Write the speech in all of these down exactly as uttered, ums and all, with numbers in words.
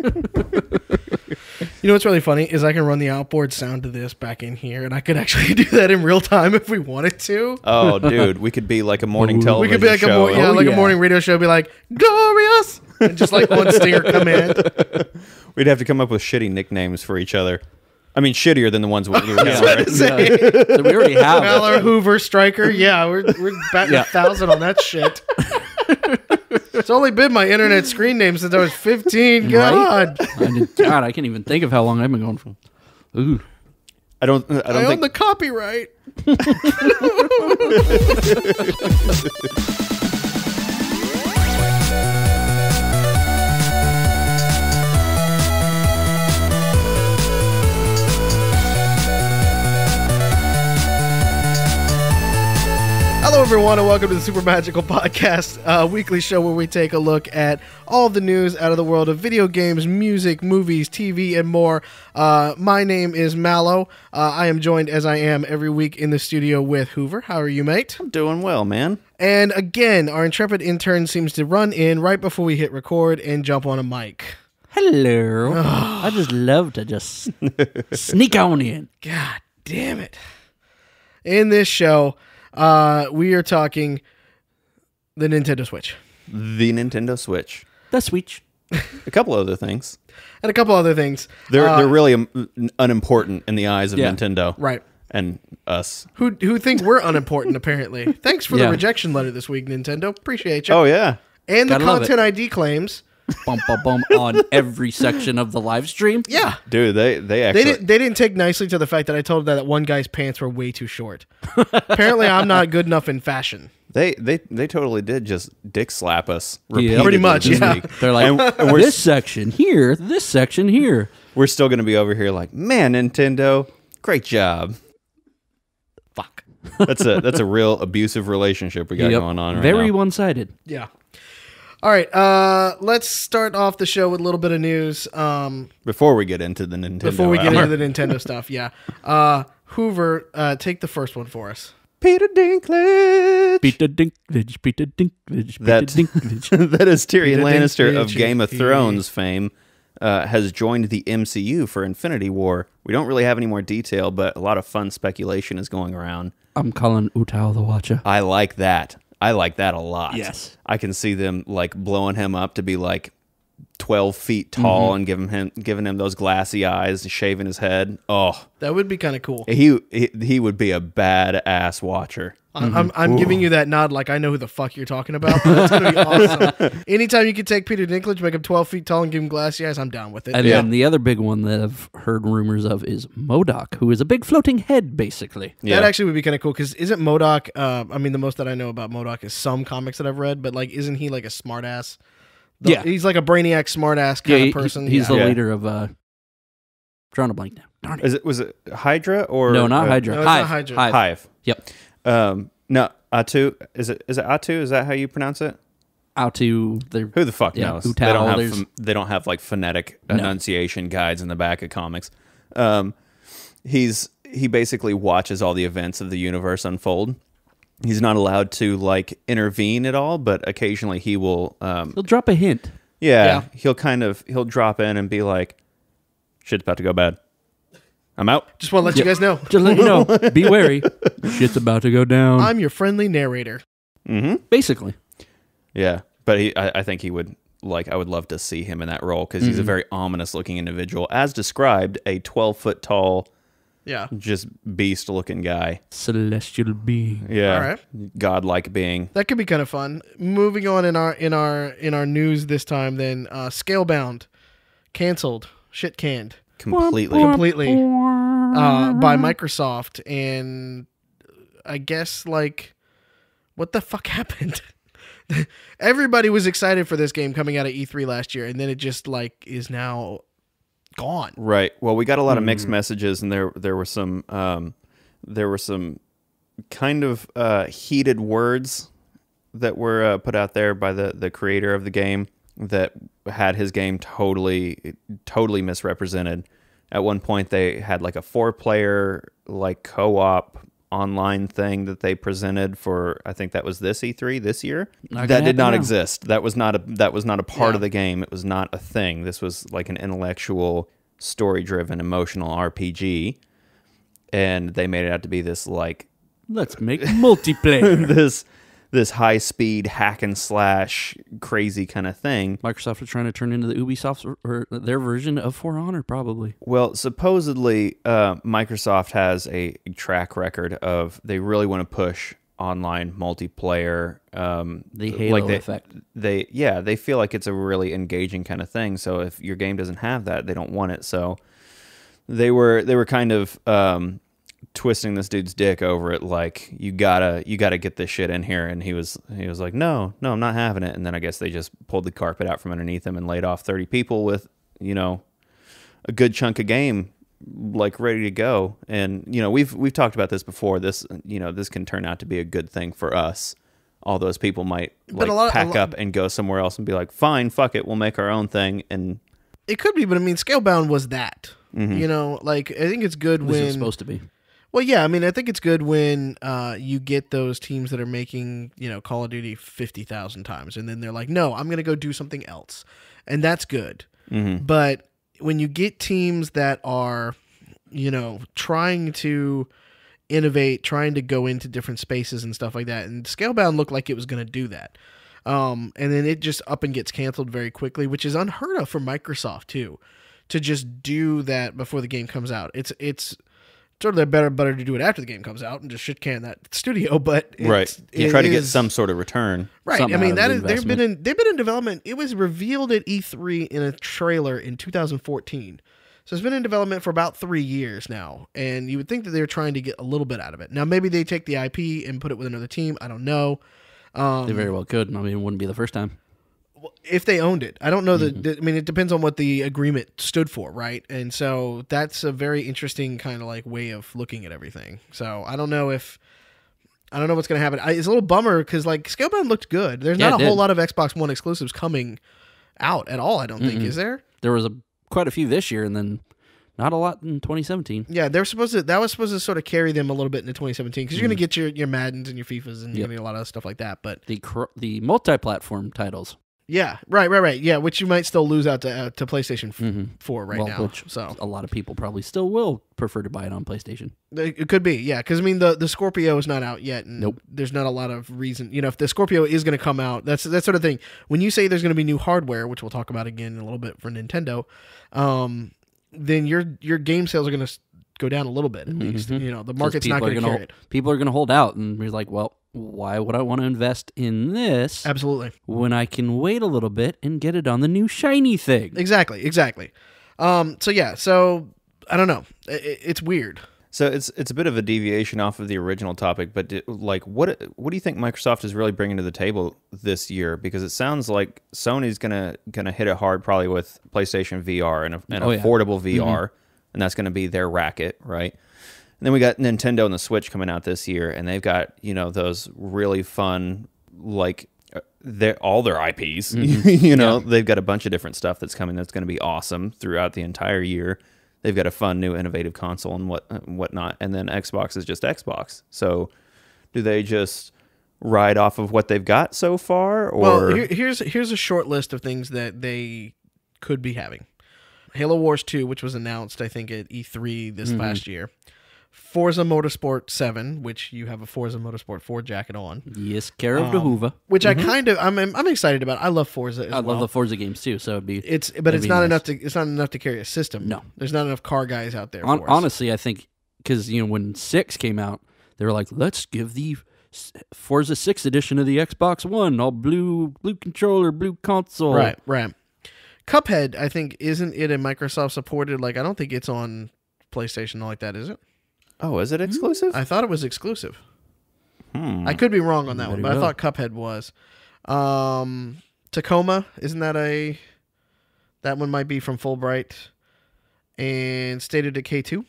You know what's really funny is I can run the outboard sound to this back in here, and I could actually do that in real time if we wanted to. Oh, dude, we could be like a morning television. We could be like show. a yeah, oh, like yeah. a morning radio show. Be like glorious, and just like one stinger command. We'd have to come up with shitty nicknames for each other. I mean, shittier than the ones we were right? say. Yeah. So we already have. Valor, Hoover, Striker. Yeah, we're we're batting yeah. a thousand on that shit. It's only been my internet screen name since I was fifteen. God, right? I did, God, I can't even think of how long I've been going for. Ooh, I don't. I don't I think... own the copyright. Hello, everyone, and welcome to the Super Magical Podcast, a weekly show where we take a look at all the news out of the world of video games, music, movies, T V, and more. Uh, my name is Mallow. Uh, I am joined, as I am every week, in the studio with Hoover. How are you, mate? I'm doing well, man. And again, our intrepid intern seems to run in right before we hit record and jump on a mic. Hello. Oh. I just love to just sneak on in. God damn it. In this show... Uh, we are talking the Nintendo Switch. The Nintendo Switch. The Switch. A couple other things. And a couple other things. They're uh, they're really um, unimportant in the eyes of yeah, Nintendo. Right. And us. Who who think we're unimportant, apparently. Thanks for yeah. the rejection letter this week, Nintendo. Appreciate you. Oh, yeah. And Gotta the content I D claims. Bum, bum, bum on every section of the live stream. Yeah. Dude, they, they actually... They, did, they didn't take nicely to the fact that I told them that one guy's pants were way too short. Apparently, I'm not good enough in fashion. They they, they totally did just dick slap us. Yeah, pretty much, yeah. Week. They're like, and, and we're, this section here, this section here. We're still going to be over here like, man, Nintendo, great job. Fuck. That's a, that's a real abusive relationship we got yep. going on right Very now. Very one-sided. Yeah. All right, uh, let's start off the show with a little bit of news. Um, before we get into the Nintendo Before we hour. get into the Nintendo stuff, yeah. Uh, Hoover, uh, take the first one for us. Peter Dinklage. Peter Dinklage, Peter Dinklage, Peter that, Dinklage. That is Tyrion Peter Lannister Dinklage, of Game of Thrones fame uh, has joined the M C U for Infinity War. We don't really have any more detail, but a lot of fun speculation is going around. I'm calling Utao the Watcher. I like that. I like that a lot. Yes. I can see them like blowing him up to be like twelve feet tall mm-hmm. and giving him giving him those glassy eyes and shaving his head. Oh. That would be kind of cool. He, he he would be a badass watcher. I'm, I'm, I'm giving you that nod like I know who the fuck you're talking about. That's going to be awesome. Anytime you can take Peter Dinklage, make him twelve feet tall and give him glassy eyes, I'm down with it. And yeah. then the other big one that I've heard rumors of is MODOK, who is a big floating head, basically. Yeah. That actually would be kind of cool, because isn't MODOK, uh, I mean, the most that I know about MODOK is some comics that I've read, but like, isn't he like a smartass? Yeah. He's like a brainiac, smartass kind yeah, he, of person. He, he's yeah. the yeah. leader of... Uh, drawing a blank now. Darn it. Is it. Was it Hydra or... No, not uh, Hydra. No, it's Hive. Not Hydra. Hive. Hive. Yep. Um, no, Atu, is it, is it Atu? Is that how you pronounce it? Atu. Who the fuck yeah, knows? Utah, they don't have, they don't have like phonetic no. enunciation guides in the back of comics. Um, he's, he basically watches all the events of the universe unfold. He's not allowed to like intervene at all, but occasionally he will, um, he'll drop a hint. Yeah, yeah. He'll kind of, he'll drop in and be like, shit's about to go bad. I'm out. Just want to let yep. you guys know. Just let you know. Be wary. Shit's about to go down. I'm your friendly narrator. Mm-hmm. Basically. Yeah. But he, I, I think he would, like, I would love to see him in that role because mm-hmm. he's a very ominous-looking individual. As described, a twelve-foot-tall, yeah, just beast-looking guy. Celestial being. Yeah. All right. God-like being. That could be kind of fun. Moving on in our in our, in our news this time, then, uh, Scalebound. Canceled. Shit canned. Completely, completely, uh, by Microsoft, and I guess like, what the fuck happened? Everybody was excited for this game coming out of E three last year, and then it just like is now gone. Right. Well, we got a lot of mixed mm. messages, and there there were some um, there were some kind of uh, heated words that were uh, put out there by the the creator of the game that had his game totally, totally misrepresented. At one point, they had like a four-player, like co-op online thing that they presented for, I think that was this E three this year. Not that did not now. exist. That was not a that was not a part yeah. of the game. It was not a thing. This was like an intellectual, story-driven, emotional R P G, and they made it out to be this like let's make multiplayer this this high-speed hack and slash crazy kind of thing. Microsoft was trying to turn into the Ubisoft or their version of For Honor, probably. Well, supposedly uh, Microsoft has a track record of they really want to push online multiplayer. Um, the Halo like they, effect. They yeah, they feel like it's a really engaging kind of thing. So if your game doesn't have that, they don't want it. So they were they were kind of. Um, twisting this dude's dick over it, like you gotta you gotta get this shit in here, and he was he was like no no I'm not having it. And then I guess they just pulled the carpet out from underneath him and laid off thirty people with, you know, a good chunk of game like ready to go. And you know, we've we've talked about this before, this you know this can turn out to be a good thing for us. All those people might like, lot, pack up and go somewhere else and be like, fine, fuck it, we'll make our own thing. And it could be, but I mean, Scalebound was that. Mm-hmm. You know, like I think it's good when it's supposed to be. Well, yeah, I mean, I think it's good when uh, you get those teams that are making, you know, Call of Duty fifty thousand times, and then they're like, no, I'm going to go do something else. And that's good. Mm-hmm. But when you get teams that are, you know, trying to innovate, trying to go into different spaces and stuff like that, and Scalebound looked like it was going to do that. Um, and then it just up and gets canceled very quickly, which is unheard of for Microsoft, too, to just do that before the game comes out. It's it's... Sort of their better butter to do it after the game comes out and just shit can that studio, but it's, right, you try to get some sort of return. Right, I mean that is they've been in they've been in development. It was revealed at E three in a trailer in two thousand fourteen, so it's been in development for about three years now. And you would think that they're trying to get a little bit out of it. Now maybe they take the I P and put it with another team. I don't know. Um, they very well could. I mean, it wouldn't be the first time. If they owned it, I don't know that. Mm-hmm. I mean, it depends on what the agreement stood for, right? And so that's a very interesting kind of like way of looking at everything. So I don't know if I don't know what's going to happen. I, it's a little bummer because like Scalebound looked good. There's yeah, not a whole lot of Xbox One exclusives coming out at all. I don't mm-hmm. think is there. There was a quite a few this year, and then not a lot in twenty seventeen. Yeah, they're supposed to. That was supposed to sort of carry them a little bit into twenty seventeen because mm-hmm. you're going to get your your Maddens and your Fifas and yep. you're going to get a lot of stuff like that. But the the multi-platform titles. Yeah, right, right, right. Yeah, which you might still lose out to uh, to PlayStation mm-hmm. four right well, now. Which so a lot of people probably still will prefer to buy it on PlayStation. It could be, yeah, because I mean the the Scorpio is not out yet, and nope. there's not a lot of reason. You know, if the Scorpio is going to come out, that's that sort of thing. When you say there's going to be new hardware, which we'll talk about again in a little bit for Nintendo, um, then your your game sales are going to go down a little bit at mm-hmm. least. You know, the market's not going to carry it. People are going to hold out, and you're like, well. Why would I want to invest in this? Absolutely. When I can wait a little bit and get it on the new shiny thing. Exactly, exactly. Um, so yeah, so I don't know. It, it's weird. So it's it's a bit of a deviation off of the original topic, but do, like, what what do you think Microsoft is really bringing to the table this year? Because it sounds like Sony's gonna gonna hit it hard, probably with PlayStation V R and a, an oh, affordable yeah. V R, mm-hmm. and that's gonna be their racket, right? And then we got Nintendo and the Switch coming out this year, and they've got, you know, those really fun, like, all their I Ps. Mm-hmm. you know, yeah. They've got a bunch of different stuff that's coming that's going to be awesome throughout the entire year. They've got a fun, new, innovative console and what and whatnot. And then Xbox is just Xbox. So do they just ride off of what they've got so far? Or? Well, here, here's, here's a short list of things that they could be having. Halo Wars two, which was announced, I think, at E three this mm-hmm. last year. Forza Motorsport seven, which you have a Forza Motorsport four jacket on. Yes, care of the Hoover. Which mm-hmm. I kind of, I'm, I'm excited about. I love Forza as I well. love the Forza games too, so it'd be. It's, but it's not nice. enough to, it's not enough to carry a system. No. There's not enough car guys out there on, for us. Honestly, I think, because, you know, when six came out, they were like, let's give the Forza six edition of the Xbox One, all blue, blue controller, blue console. Right, right. Cuphead, I think, isn't it a Microsoft supported, like, I don't think it's on PlayStation like that, is it? Oh, is it exclusive? I thought it was exclusive. Hmm. I could be wrong on that there one, but go. I thought Cuphead was. Um, Tacoma, isn't that a... That one might be from Fulbright. And State of Decay two,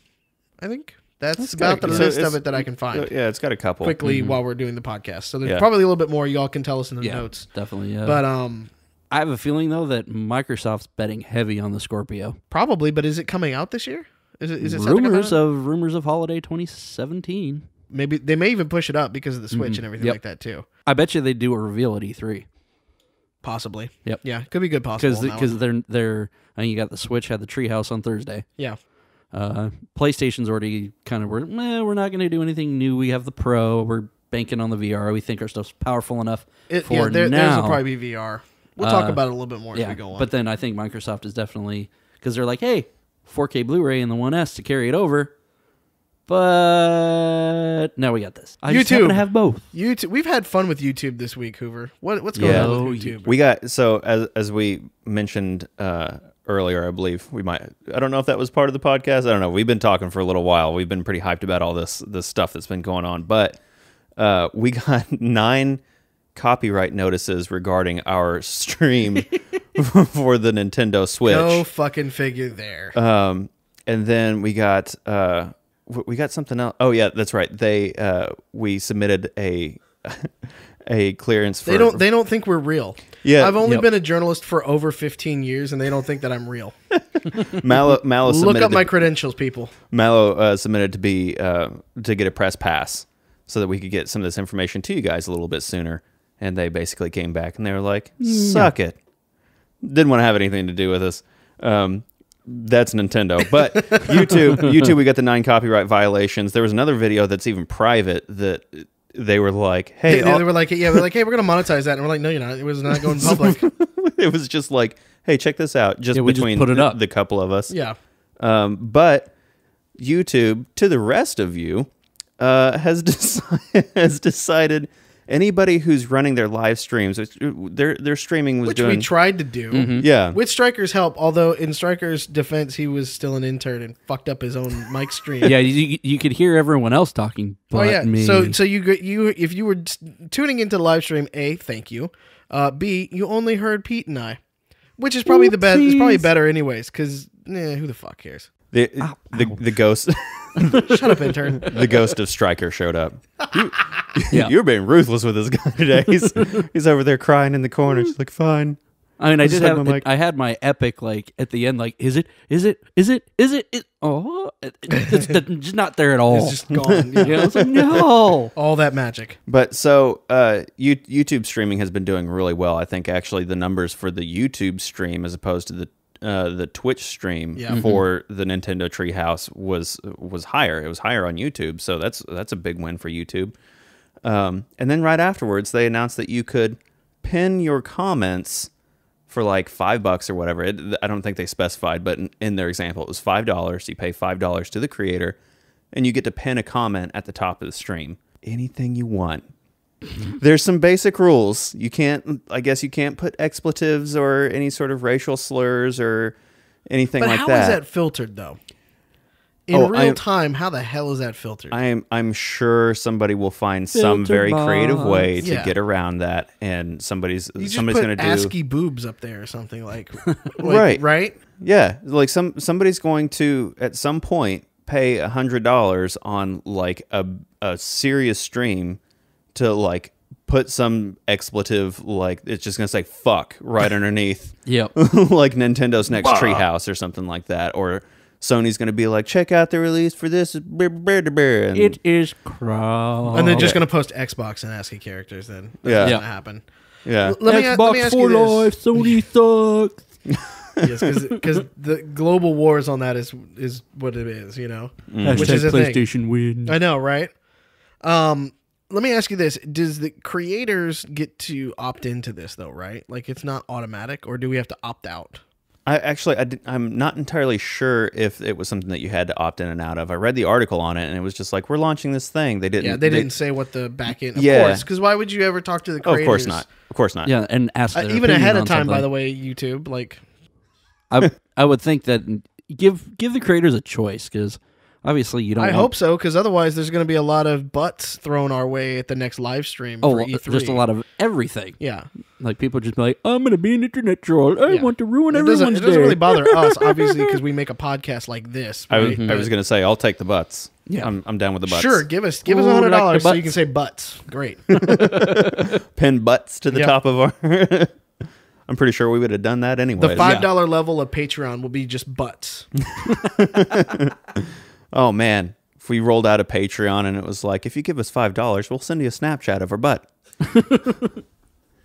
I think. That's, That's about good. the so list of it that I can find. Yeah, it's got a couple. Quickly mm-hmm. while we're doing the podcast. So there's yeah. probably a little bit more y'all can tell us in the yeah, notes. Definitely, yeah. But um, I have a feeling, though, that Microsoft's betting heavy on the Scorpio. Probably, but is it coming out this year? Is it, is it rumors of rumors of holiday twenty seventeen? Maybe they may even push it up because of the Switch mm-hmm. and everything yep. like that too. I bet you they do a reveal at E three. Possibly. Yep. Yeah, could be good possible. Because the, they're they're. I mean, you got the Switch had the Treehouse on Thursday. Yeah. Uh, PlayStation's already kind of we're eh, we're not going to do anything new. We have the Pro. We're banking on the V R. We think our stuff's powerful enough it, for yeah, there, now. There's will probably be V R. We'll talk uh, about it a little bit more yeah, as we go on. But then I think Microsoft is definitely because they're like, hey, four K Blu-ray and the one S to carry it over. But now we got this. I YouTube. just happen to have both. YouTube. We've had fun with YouTube this week, Hoover. What, what's going yeah. on with YouTube? We got so as as we mentioned uh, earlier, I believe we might. I don't know if that was part of the podcast. I don't know. We've been talking for a little while. We've been pretty hyped about all this this stuff that's been going on. But uh, we got nine copyright notices regarding our stream for the Nintendo Switch. No fucking figure there. Um, and then we got. Uh, We got something else. Oh yeah, that's right. They uh, we submitted a a clearance. For, they don't. They don't think we're real. Yeah, I've only yep. been a journalist for over fifteen years, and they don't think that I'm real. Mallow, Mallow look up to, my credentials, people. Mallow uh, submitted to be uh, to get a press pass so that we could get some of this information to you guys a little bit sooner. And they basically came back and they were like, "Suck no. it." Didn't want to have anything to do with us. Um, That's Nintendo, but YouTube, YouTube, we got the nine copyright violations. There was another video that's even private that they were like, "Hey," they, they were like, "Yeah, we're like, hey, we're gonna monetize that," and we're like, "No, you're not. It was not going public." It was just like, "Hey, check this out." Just yeah, between just put it up. The couple of us, yeah. Um, but YouTube, to the rest of you, uh, has decided has decided. Anybody who's running their live streams, their their streaming was which doing... Which we tried to do. Mm-hmm. Yeah. With Stryker's help, although in Stryker's defense, he was still an intern and fucked up his own mic stream. Yeah, you, you could hear everyone else talking, but oh, yeah. me. So, so you, you, if you were tuning into the live stream, A, thank you. Uh, B, you only heard Pete and I, which is probably oh, the best. It's probably better anyways, because eh, who the fuck cares? The, ow, the, ow. the ghost... Shut up, intern. The ghost of Stryker showed up. You, yeah. You're being ruthless with this guy today. He's, he's over there crying in the corner. She's like, fine. I mean, I did have, it, I had my epic, like, at the end, like, is it, is it, is it, is it, is, oh, it, it's just not there at all. It's just gone. Yeah. You know, it's like, no. All that magic. But so, uh, you, YouTube streaming has been doing really well. I think actually the numbers for the YouTube stream as opposed to the Uh, the Twitch stream yeah. for the Nintendo Treehouse was was higher. It was higher on YouTube, so that's that's a big win for YouTube. Um, and then right afterwards, they announced that you could pin your comments for like five bucks or whatever. It, I don't think they specified, but in, in their example, it was five dollars. You pay five dollars to the creator, and you get to pin a comment at the top of the stream. Anything you want. There's some basic rules. You can't, I guess, you can't put expletives or any sort of racial slurs or anything but like that. But how is that filtered, though? In oh, real I'm, time, how the hell is that filtered? I'm I'm sure somebody will find Filter some very box. creative way to yeah. get around that, and somebody's you somebody's going to do ASCII boobs up there or something like, like right, right, yeah, like some somebody's going to at some point pay a hundred dollars on like a a serious stream. To like put some expletive, like it's just gonna say "fuck" right underneath. Yep. Like Nintendo's next bah. Treehouse or something like that, or Sony's gonna be like, "Check out the release for this." And it is crap. And they're just gonna post Xbox and ASCII characters. Then that's yeah, gonna yeah. happen. Yeah. Let me, Xbox let me ask for you this. Life. Sony sucks. Yes, because the global wars on that is is what it is. You know, mm. which is PlayStation win. I know, right? Um. Let me ask you this. Does the creators get to opt into this, though, right? Like, it's not automatic, or do we have to opt out? I actually, I did, I'm not entirely sure if it was something that you had to opt in and out of. I read the article on it, and it was just like, we're launching this thing. They didn't Yeah, they, they didn't say what the back end, of yeah. course, because why would you ever talk to the creators? Oh, of course not. Of course not. Yeah, and ask their uh, even ahead of time, something. By the way, YouTube, like... I, I would think that give, give the creators a choice, because... Obviously, you don't. I want... hope so, because otherwise, there's going to be a lot of butts thrown our way at the next live stream. Oh, for E three. Just a lot of everything. Yeah, like people just be like, "I'm going to be an internet troll. I yeah. want to ruin it everyone's." Doesn't, it day. doesn't really bother us, obviously, because we make a podcast like this. Right? I, was, mm-hmm. I was going to say, I'll take the butts. Yeah, I'm, I'm down with the butts. Sure, give us give us a hundred dollars so you can say butts. Great. Pin butts to the yep. top of our. I'm pretty sure we would have done that anyway. The five dollar yeah. level of Patreon will be just butts. Oh, man. if we rolled out a Patreon and it was like, if you give us five dollars, we'll send you a Snapchat of her butt.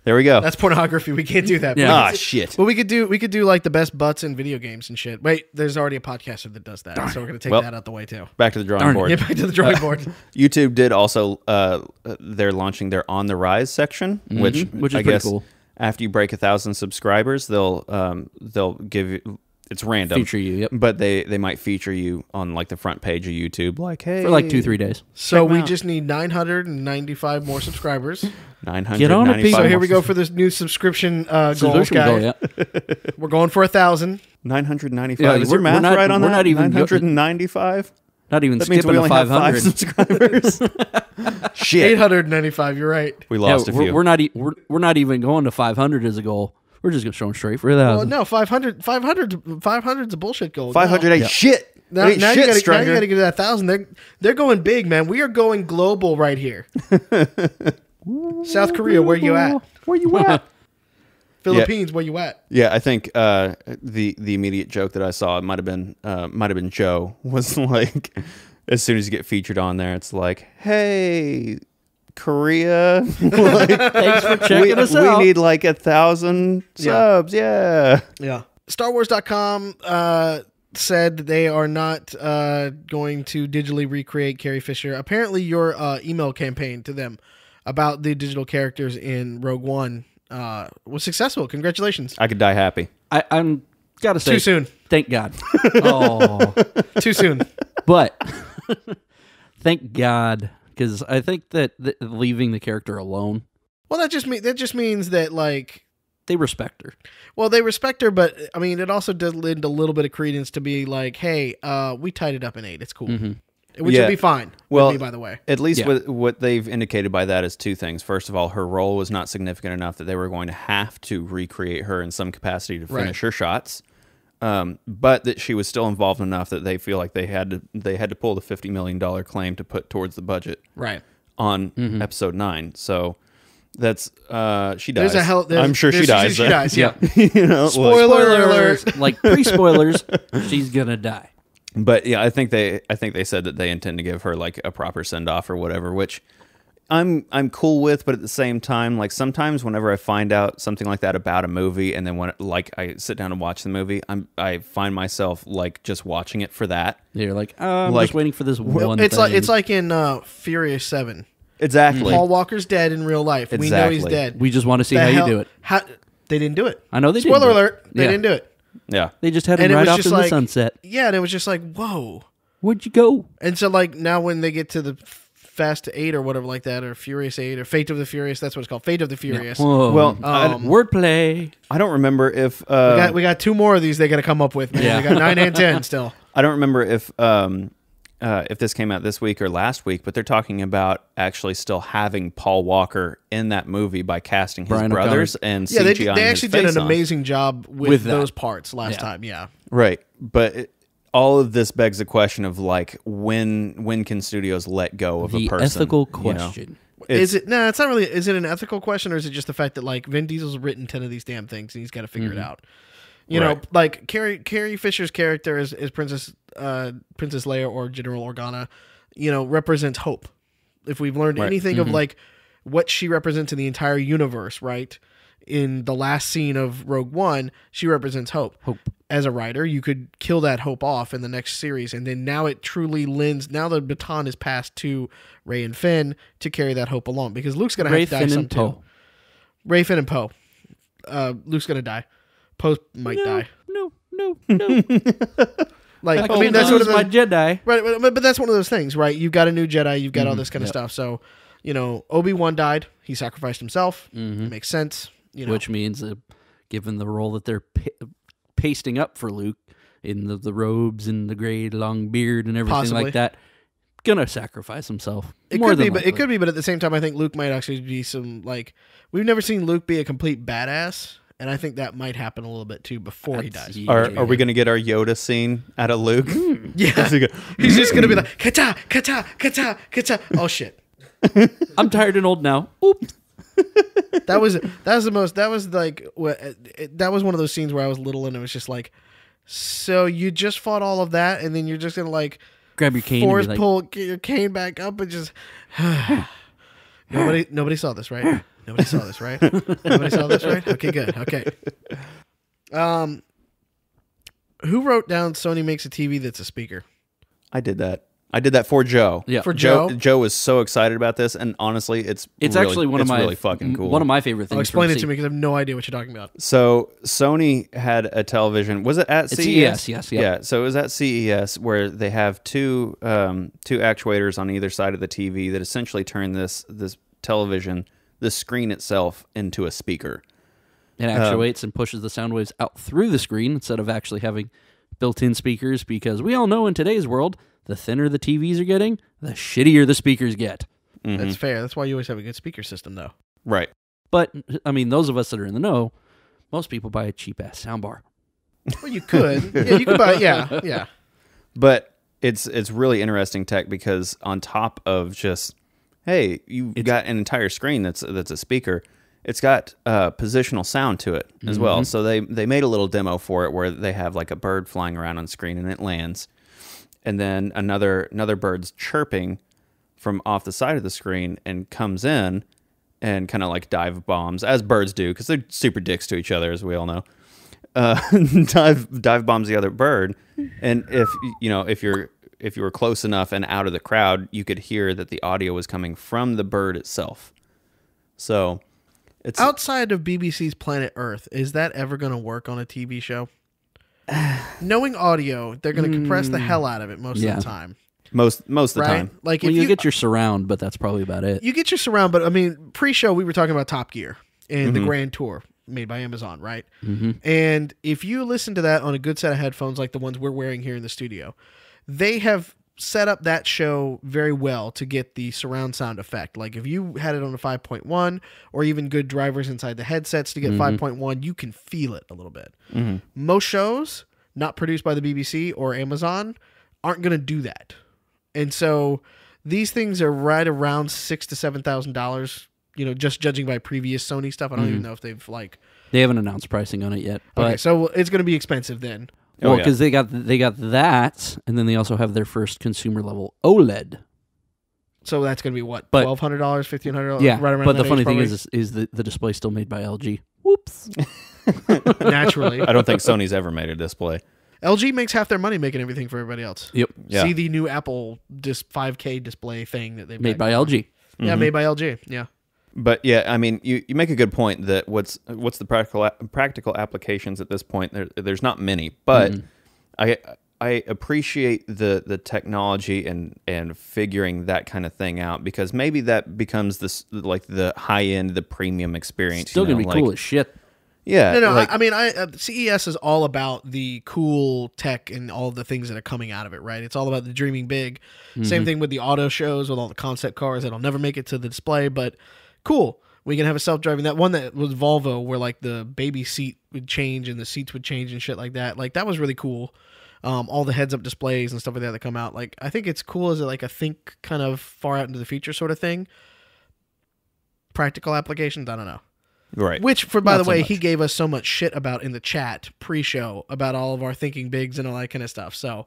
There we go. That's pornography. We can't do that. Yeah. Ah, shit. But we could do we could do like the best butts in video games and shit. Wait, there's already a podcaster that does that, Darn. so we're gonna take well, that out the way too. Back to the drawing Darn. board. Yeah, back to the drawing uh, board. YouTube did also. Uh, they're launching their On the Rise section, mm-hmm. which which is I guess cool. After you break a thousand subscribers, they'll um they'll give you. It's random. Feature you, yep. But they, they might feature you on like the front page of YouTube, like, hey. For like two, three days. So we out. just need nine hundred ninety-five more subscribers. nine hundred ninety-five Get on a piece. So here we go for this new subscription uh, goal, guy. Goal, yeah. We're going for one thousand. nine hundred ninety-five. Yeah, is your math not, right on we're that? Not even nine hundred ninety-five? Not even that skipping means we only have five subscribers. Shit. eight hundred ninety-five, you're right. We lost yeah, a we're, few. We're not, e we're, we're not even going to five hundred as a goal. We're just going to show them straight for that. Well, no, five hundred, five hundred, five hundred's a bullshit goal. five hundred ain't no. shit. Now, ain't now, shit you gotta, now you got to get to that one thousand. They're, they're going big, man. We are going global right here. South Korea, where you at? Where you at? Philippines, yeah. where you at? Yeah, I think uh, the the immediate joke that I saw, it might have been, uh, might have been Joe, was like, as soon as you get featured on there, it's like, hey... Korea, like, thanks for checking we, us out. We need like a thousand subs. Yeah, yeah. Star Wars dot com uh, said they are not uh, going to digitally recreate Carrie Fisher. Apparently, your uh, email campaign to them about the digital characters in Rogue One uh, was successful. Congratulations! I could die happy. I, I'm gotta say, too soon. Thank God. Oh, too soon. But thank God. Because I think that th leaving the character alone. Well, that just mean that just means that like they respect her. Well, they respect her, but I mean, it also does lend a little bit of credence to be like, hey, uh, we tied it up in eight. It's cool, mm-hmm. which yeah. would be fine. Well, with me, by the way, at least yeah. with what they've indicated by that is two things. First of all, her role was not significant enough that they were going to have to recreate her in some capacity to finish right. her shots. Um, but that she was still involved enough that they feel like they had to they had to pull the fifty million dollar claim to put towards the budget right on mm-hmm. episode nine. So that's uh, she dies. There's a hell, there's, I'm sure she dies. She, she dies. Yeah. you know, spoiler, spoiler alert! Like pre spoilers, she's gonna die. But yeah, I think they I think they said that they intend to give her like a proper send off or whatever, which I'm I'm cool with, but at the same time, like sometimes whenever I find out something like that about a movie, and then when like I sit down and watch the movie, I'm I find myself like just watching it for that. Yeah, you're like, oh, I'm like, just waiting for this one. It's thing. like it's like in uh, Furious Seven. Exactly. Paul Walker's dead in real life. Exactly. We know he's dead. We just want to see the how hell, you do it. How they didn't do it. I know they. Spoiler didn't alert! They yeah. didn't do it. Yeah, they just had him and right off to like, the sunset. Yeah, and it was just like, whoa, where'd you go? And so like now when they get to the Fast Eight or whatever like that, or Furious Eight, or Fate of the Furious. That's what it's called, Fate of the Furious. Yeah. Well, um, I, wordplay. I don't remember if uh, we, got, we got two more of these. They got to come up with. Man. Yeah, we got nine and ten still. I don't remember if um, uh, if this came out this week or last week, but they're talking about actually still having Paul Walker in that movie by casting his Brian brothers O'Connor. and yeah, C G I they, they actually did an on. amazing job with, with those parts last yeah. time. Yeah, right, but. It, all of this begs the question of like when when can studios let go of the a person? Ethical question. You know? Is it no? It's not really. Is it an ethical question, or is it just the fact that like Vin Diesel's written ten of these damn things and he's got to figure mm-hmm. it out? You right. know, like Carrie Carrie Fisher's character is is Princess uh, Princess Leia or General Organa. You know, represents hope. If we've learned right. anything mm-hmm. of like what she represents in the entire universe, right? In the last scene of Rogue One, she represents hope. Hope. As a writer, you could kill that hope off in the next series, and then now it truly lends. Now the baton is passed to Rey and Finn to carry that hope along, because Luke's gonna have Rey, to die Finn some too. Rey, Finn, and Poe. Uh, Luke's gonna die. Poe might no, die. No, no, no. Like I, I mean, that's one of those, my Jedi, right? But, but that's one of those things, right? You've got a new Jedi. You've got mm, all this kind yep. of stuff. So, you know, Obi-Wan died. He sacrificed himself. Mm-hmm. It makes sense. You know. Which means, uh, given the role that they're p pasting up for Luke in the, the robes and the gray long beard and everything Possibly. like that, gonna sacrifice himself. It more could than be, likely. but it could be. But at the same time, I think Luke might actually be some like we've never seen Luke be a complete badass, and I think that might happen a little bit too before That's, he dies. Yeah. Are, are we gonna get our Yoda scene out of Luke? Mm. Yeah, he go, he's just gonna be like kata kata kata kata. Oh shit! I'm tired and old now. Oops. that was that was the most that was like that was one of those scenes where I was little and it was just like, so you just fought all of that and then you're just gonna like grab your cane. Force like, pull, get your cane back up and just. nobody, nobody saw this, right? Nobody saw this, right? Nobody saw this, right? Okay, good. Okay. Um, who wrote down Sony makes a T V that's a speaker? I did that. I did that for Joe. Yeah, for Joe. Joe, Joe was so excited about this, and honestly, it's it's really, actually one it's of my really fucking cool. One of my favorite things. Oh, explain it to me because I have no idea what you're talking about. So Sony had a television. Was it at C E S? Yes, yes, yeah. yeah. So it was at C E S where they have two um, two actuators on either side of the T V that essentially turn this this television, the screen itself, into a speaker. It actuates um, and pushes the sound waves out through the screen instead of actually having built-in speakers, because we all know in today's world, the thinner the T Vs are getting, the shittier the speakers get. Mm-hmm. That's fair. That's why you always have a good speaker system, though. Right. But, I mean, those of us that are in the know, most people buy a cheap-ass soundbar. Well, you could. yeah, you could buy Yeah, yeah. But it's, it's really interesting tech because on top of just, hey, you've it's, got an entire screen that's, that's a speaker, it's got uh, positional sound to it as mm-hmm. well. So they, they made a little demo for it where they have like a bird flying around on screen and it lands. And then another another bird's chirping from off the side of the screen and comes in and kind of like dive bombs, as birds do, because they're super dicks to each other, as we all know. Uh, dive dive bombs the other bird, and if you know if you're if you were close enough and out of the crowd, you could hear that the audio was coming from the bird itself. So, it's outside of B B C's Planet Earth. Is that ever going to work on a T V show? Knowing audio, they're going to compress mm. the hell out of it most yeah. of the time. Most most of the right? time. Like well, if you, you get your surround, but that's probably about it. You get your surround, but I mean, pre-show we were talking about Top Gear and mm-hmm. the Grand Tour made by Amazon, right? Mm-hmm. And if you listen to that on a good set of headphones like the ones we're wearing here in the studio, they have set up that show very well to get the surround sound effect. Like if you had it on a five point one or even good drivers inside the headsets to get mm-hmm. five point one, you can feel it a little bit. Mm-hmm. Most shows not produced by the B B C or Amazon aren't going to do that. And so these things are right around six to seven thousand dollars, you know, just judging by previous Sony stuff. I don't mm-hmm. even know if they've like, they haven't announced pricing on it yet, but okay, so it's going to be expensive then. Well, because oh, yeah. they got they got that, and then they also have their first consumer level OLED. So that's going to be what, twelve hundred dollars, fifteen hundred dollars, yeah. right around. But the funny thing probably? is, is the the display still made by L G? Whoops. Naturally, I don't think Sony's ever made a display. L G makes half their money making everything for everybody else. Yep. Yeah. See the new Apple disc five K display thing that they made by L G. Mm-hmm. Yeah, made by L G. Yeah. But yeah, I mean, you, you make a good point that what's what's the practical practical applications at this point? There, there's not many, but mm. I I appreciate the the technology and and figuring that kind of thing out, because maybe that becomes this like the high end, the premium experience. Still you know, gonna be like, cool as shit. Yeah, no, no. Like, I, I mean, I uh, C E S is all about the cool tech and all the things that are coming out of it, right? It's all about the dreaming big. Mm-hmm. Same thing with the auto shows with all the concept cars that'll never make it to the display, but cool, we can have a self-driving. That one that was Volvo where like the baby seat would change and the seats would change and shit like that. Like that was really cool. Um, all the heads-up displays and stuff like that that come out. Like I think it's cool as like a think kind of far out into the future sort of thing. Practical applications, I don't know. Right. Which, for by Not the way, so he gave us so much shit about in the chat pre-show about all of our thinking bigs and all that kind of stuff. So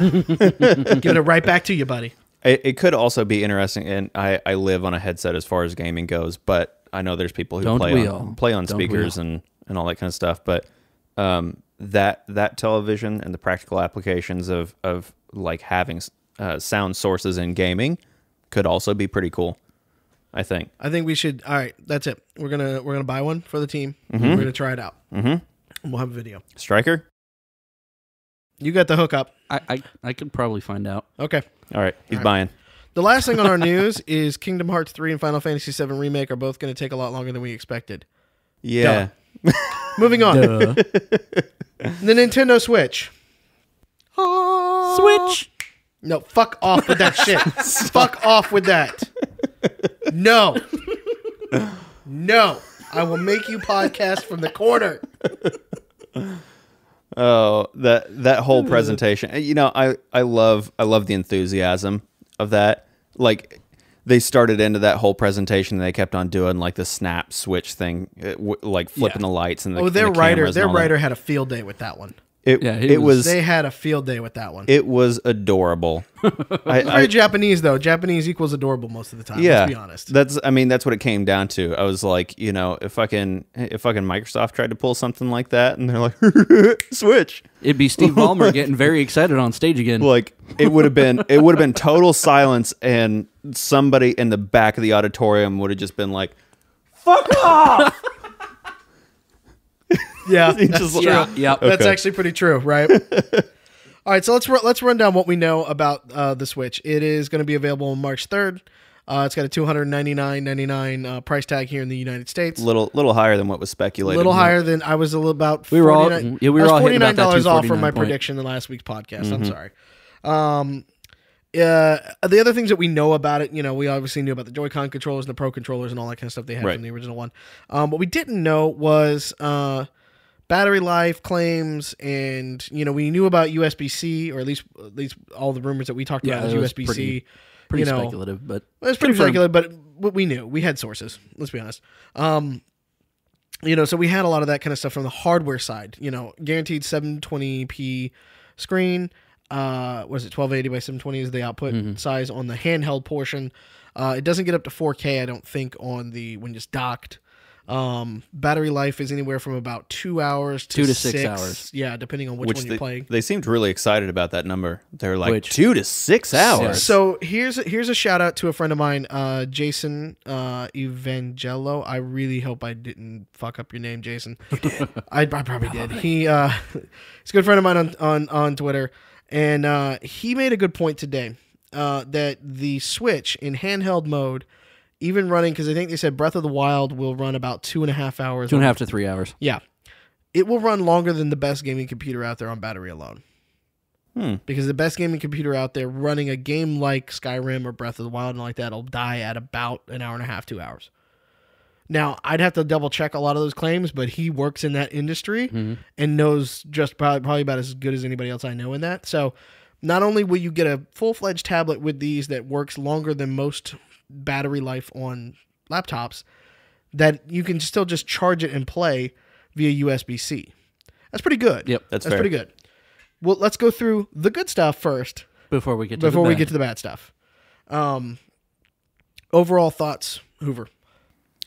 giving it right back to you, buddy. It, it could also be interesting, and I, I live on a headset as far as gaming goes, but I know there's people who Don't play on, play on Don't speakers and, and all that kind of stuff. But um, that that television and the practical applications of, of like having uh, sound sources in gaming could also be pretty cool, I think. I think we should. All right, that's it. We're gonna we're gonna buy one for the team. Mm-hmm. We're gonna try it out. Mm-hmm. And we'll have a video. Striker, you got the hookup. I, I I can probably find out. Okay. All right. He's All right. buying. The last thing on our news is Kingdom Hearts three and Final Fantasy seven Remake are both going to take a lot longer than we expected. Yeah. Moving on. Duh. The Nintendo Switch. Oh. Switch. No, fuck off with that shit. Fuck off with that. No. No. I will make you podcast from the corner. Oh, that that whole presentation. You know, I, I love I love the enthusiasm of that. Like, they started into that whole presentation and they kept on doing, like, the snap switch thing, like flipping yeah. the lights and the Oh, their and the writer, their writer had a field day with that one. It, yeah, it was, was. They had a field day with that one. It was adorable. I, it's very I, Japanese though. Japanese equals adorable most of the time. Yeah, let's be honest. That's. I mean, that's what it came down to. I was like, you know, if fucking if fucking Microsoft tried to pull something like that, and they're like, Switch, it'd be Steve Ballmer getting very excited on stage again. Like it would have been. It would have been total silence, and somebody in the back of the auditorium would have just been like, "Fuck off." Yeah, that's, like, yeah, yeah. Okay. That's actually pretty true, right? All right, so let's ru let's run down what we know about uh, the Switch. It is going to be available on March third. Uh, it's got a two hundred ninety-nine ninety-nine uh, price tag here in the United States. Little little higher than what was speculated. A little here. higher than I was a little about. We were all yeah, we were all hitting about that two forty-nine off from my point. prediction in last week's podcast. Mm-hmm. I'm sorry. Um, uh, the other things that we know about it, you know, we obviously knew about the Joy-Con controllers and the Pro controllers and all that kind of stuff they had right. from the original one. Um, what we didn't know was. Uh, Battery life claims, and you know we knew about U S B C, or at least at least all the rumors that we talked yeah, about was U S B C. Pretty, pretty you know, speculative, but it was pretty confirmed. speculative, but we knew we had sources. Let's be honest. Um, you know, so we had a lot of that kind of stuff from the hardware side. You know, guaranteed seven twenty p screen. Uh, was it twelve eighty by seven twenty is the output mm-hmm. size on the handheld portion? Uh, it doesn't get up to four K, I don't think, on the when just docked. Um, battery life is anywhere from about two hours to two to six, six hours. Yeah, depending on which, which one they, you're playing. They seemed really excited about that number. They're like which? two to six hours. So here's here's a shout out to a friend of mine, uh, Jason uh, Evangelo. I really hope I didn't fuck up your name, Jason. You did. I, I probably did. He uh, he's a good friend of mine on on on Twitter, and uh, he made a good point today uh, that the Switch in handheld mode. Even running, because I think they said Breath of the Wild will run about two and a half hours. Two and a half to three hours. Yeah. It will run longer than the best gaming computer out there on battery alone. Hmm. Because the best gaming computer out there running a game like Skyrim or Breath of the Wild and like that will die at about an hour and a half, two hours. Now, I'd have to double check a lot of those claims, but he works in that industry mm-hmm. and knows just probably, probably about as good as anybody else I know in that. So not only will you get a full-fledged tablet with these that works longer than most battery life on laptops, that you can still just charge it and play via U S B C. That's pretty good. Yep, that's, that's pretty good. Well, let's go through the good stuff first before we get to before the we bad. get to the bad stuff. Um, overall thoughts, Hoover,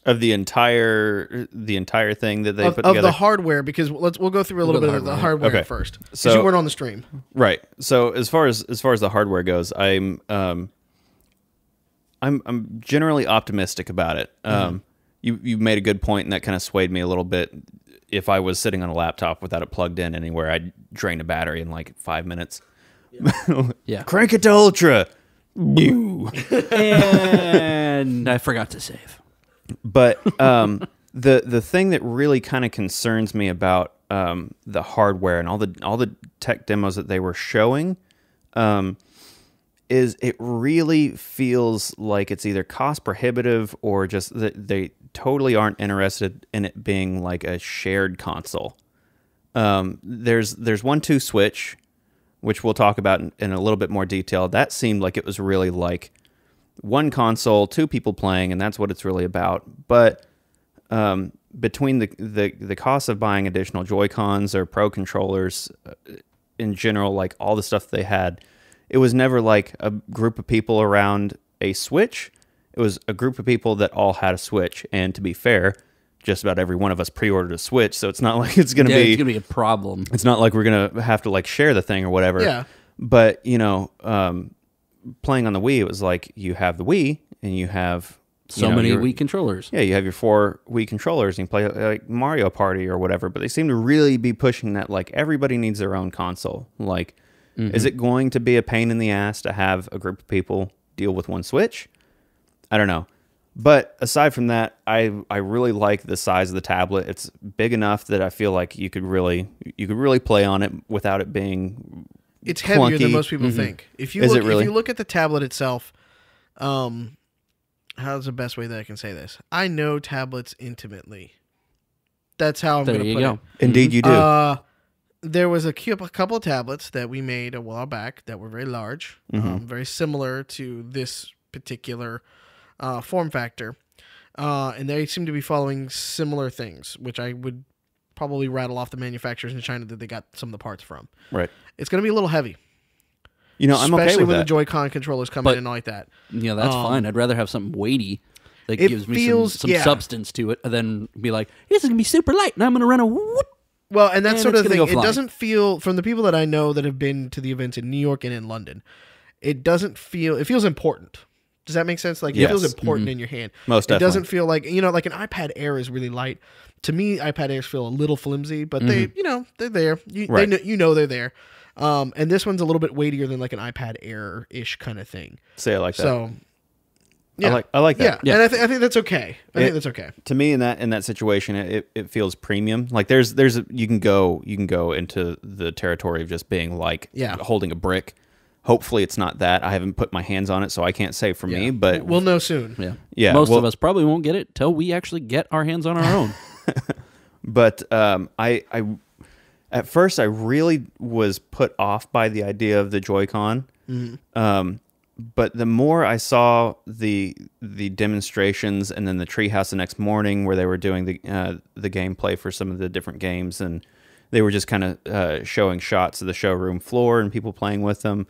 of the entire the entire thing that they of, put of together? The hardware, because let's we'll go through a little, little bit of the hardware, okay. first, because so, you weren't on the stream, right? So as far as as far as the hardware goes, I'm. Um, I'm I'm generally optimistic about it. Um, mm-hmm. You you made a good point, and that kind of swayed me a little bit. If I was sitting on a laptop without it plugged in anywhere, I'd drain a battery in like five minutes. Yeah, yeah. Crank it to ultra. Boo. And I forgot to save. But um, the the thing that really kind of concerns me about um, the hardware and all the all the tech demos that they were showing. Um, is it really feels like it's either cost prohibitive or just that they totally aren't interested in it being like a shared console. Um, there's there's one two Switch, which we'll talk about in, in a little bit more detail. That seemed like it was really like one console, two people playing, and that's what it's really about. But um, between the, the, the cost of buying additional Joy-Cons or Pro Controllers, in general, like all the stuff they had, it was never like a group of people around a Switch. It was a group of people that all had a Switch. And to be fair, just about every one of us pre-ordered a Switch, so it's not like it's going to yeah, be... it's going to be a problem. It's not like we're going to have to like share the thing or whatever. Yeah. But, you know, um, playing on the Wii, it was like you have the Wii and you have... So you know, many your, Wii controllers. Yeah, you have your four Wii controllers and you play like Mario Party or whatever. But they seem to really be pushing that like everybody needs their own console. Like... Mm-hmm. Is it going to be a pain in the ass to have a group of people deal with one Switch? I don't know. But aside from that, I, I really like the size of the tablet. It's big enough that I feel like you could really you could really play on it without it being It's heavier clunky. than most people mm-hmm. think. If you Is look it really? if you look at the tablet itself, um how's the best way that I can say this? I know tablets intimately. That's how I'm there gonna you put go. it. Indeed you do. Uh There was a couple of tablets that we made a while back that were very large, mm-hmm. um, very similar to this particular uh, form factor, uh, and they seem to be following similar things, which I would probably rattle off the manufacturers in China that they got some of the parts from. Right. It's going to be a little heavy. You know, I'm Especially okay with when that. the Joy-Con controllers come but, in and all like that. Yeah, that's um, fine. I'd rather have something weighty that gives me feels, some, some yeah. substance to it than be like, this is going to be super light and I'm going to run a whoop. Well, and that's and sort of the thing. It doesn't feel, from the people that I know that have been to the events in New York and in London, it doesn't feel, it feels important. Does that make sense? Like, yes. It feels important mm-hmm. in your hand. Most definitely. It doesn't feel like, you know, like an iPad Air is really light. To me, iPad Airs feel a little flimsy, but mm-hmm. they, you know, they're there. You, right. they know, you know they're there. Um, and this one's a little bit weightier than like an iPad Air-ish kind of thing. Say I like that. So, yeah. I like, I like that. Yeah, yeah. And I, th I think that's okay. I it, think that's okay. To me, in that in that situation, it, it feels premium. Like there's there's a, you can go you can go into the territory of just being like yeah. holding a brick. Hopefully it's not that. I haven't put my hands on it, so I can't say for yeah. me. But we'll know soon. Yeah, yeah. Most well, of us probably won't get it till we actually get our hands on our own. But um, I I at first I really was put off by the idea of the Joy-Con. Mm-hmm. Um, but the more I saw the the demonstrations and then the treehouse the next morning where they were doing the uh, the gameplay for some of the different games, and they were just kind of uh, showing shots of the showroom floor and people playing with them,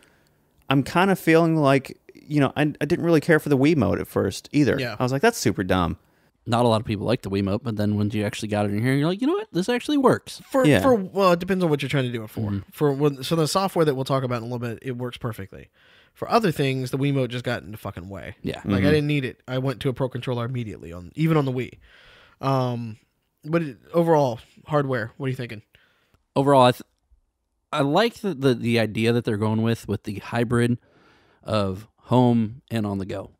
I'm kind of feeling like, you know, I, I didn't really care for the Wiimote at first either. Yeah. I was like, that's super dumb. Not a lot of people like the Wiimote, but then when you actually got it in here, you're like, you know what? This actually works. For, yeah. for well, it depends on what you're trying to do it for. Mm-hmm. For when, so the software that we'll talk about in a little bit, it works perfectly. For other things, the Wiimote just got in the fucking way. Yeah. Like, mm-hmm. I didn't need it. I went to a Pro Controller immediately, on even on the Wii. Um, but it, overall, hardware, what are you thinking? Overall, I, th I like the, the, the idea that they're going with, with the hybrid of home and on the go.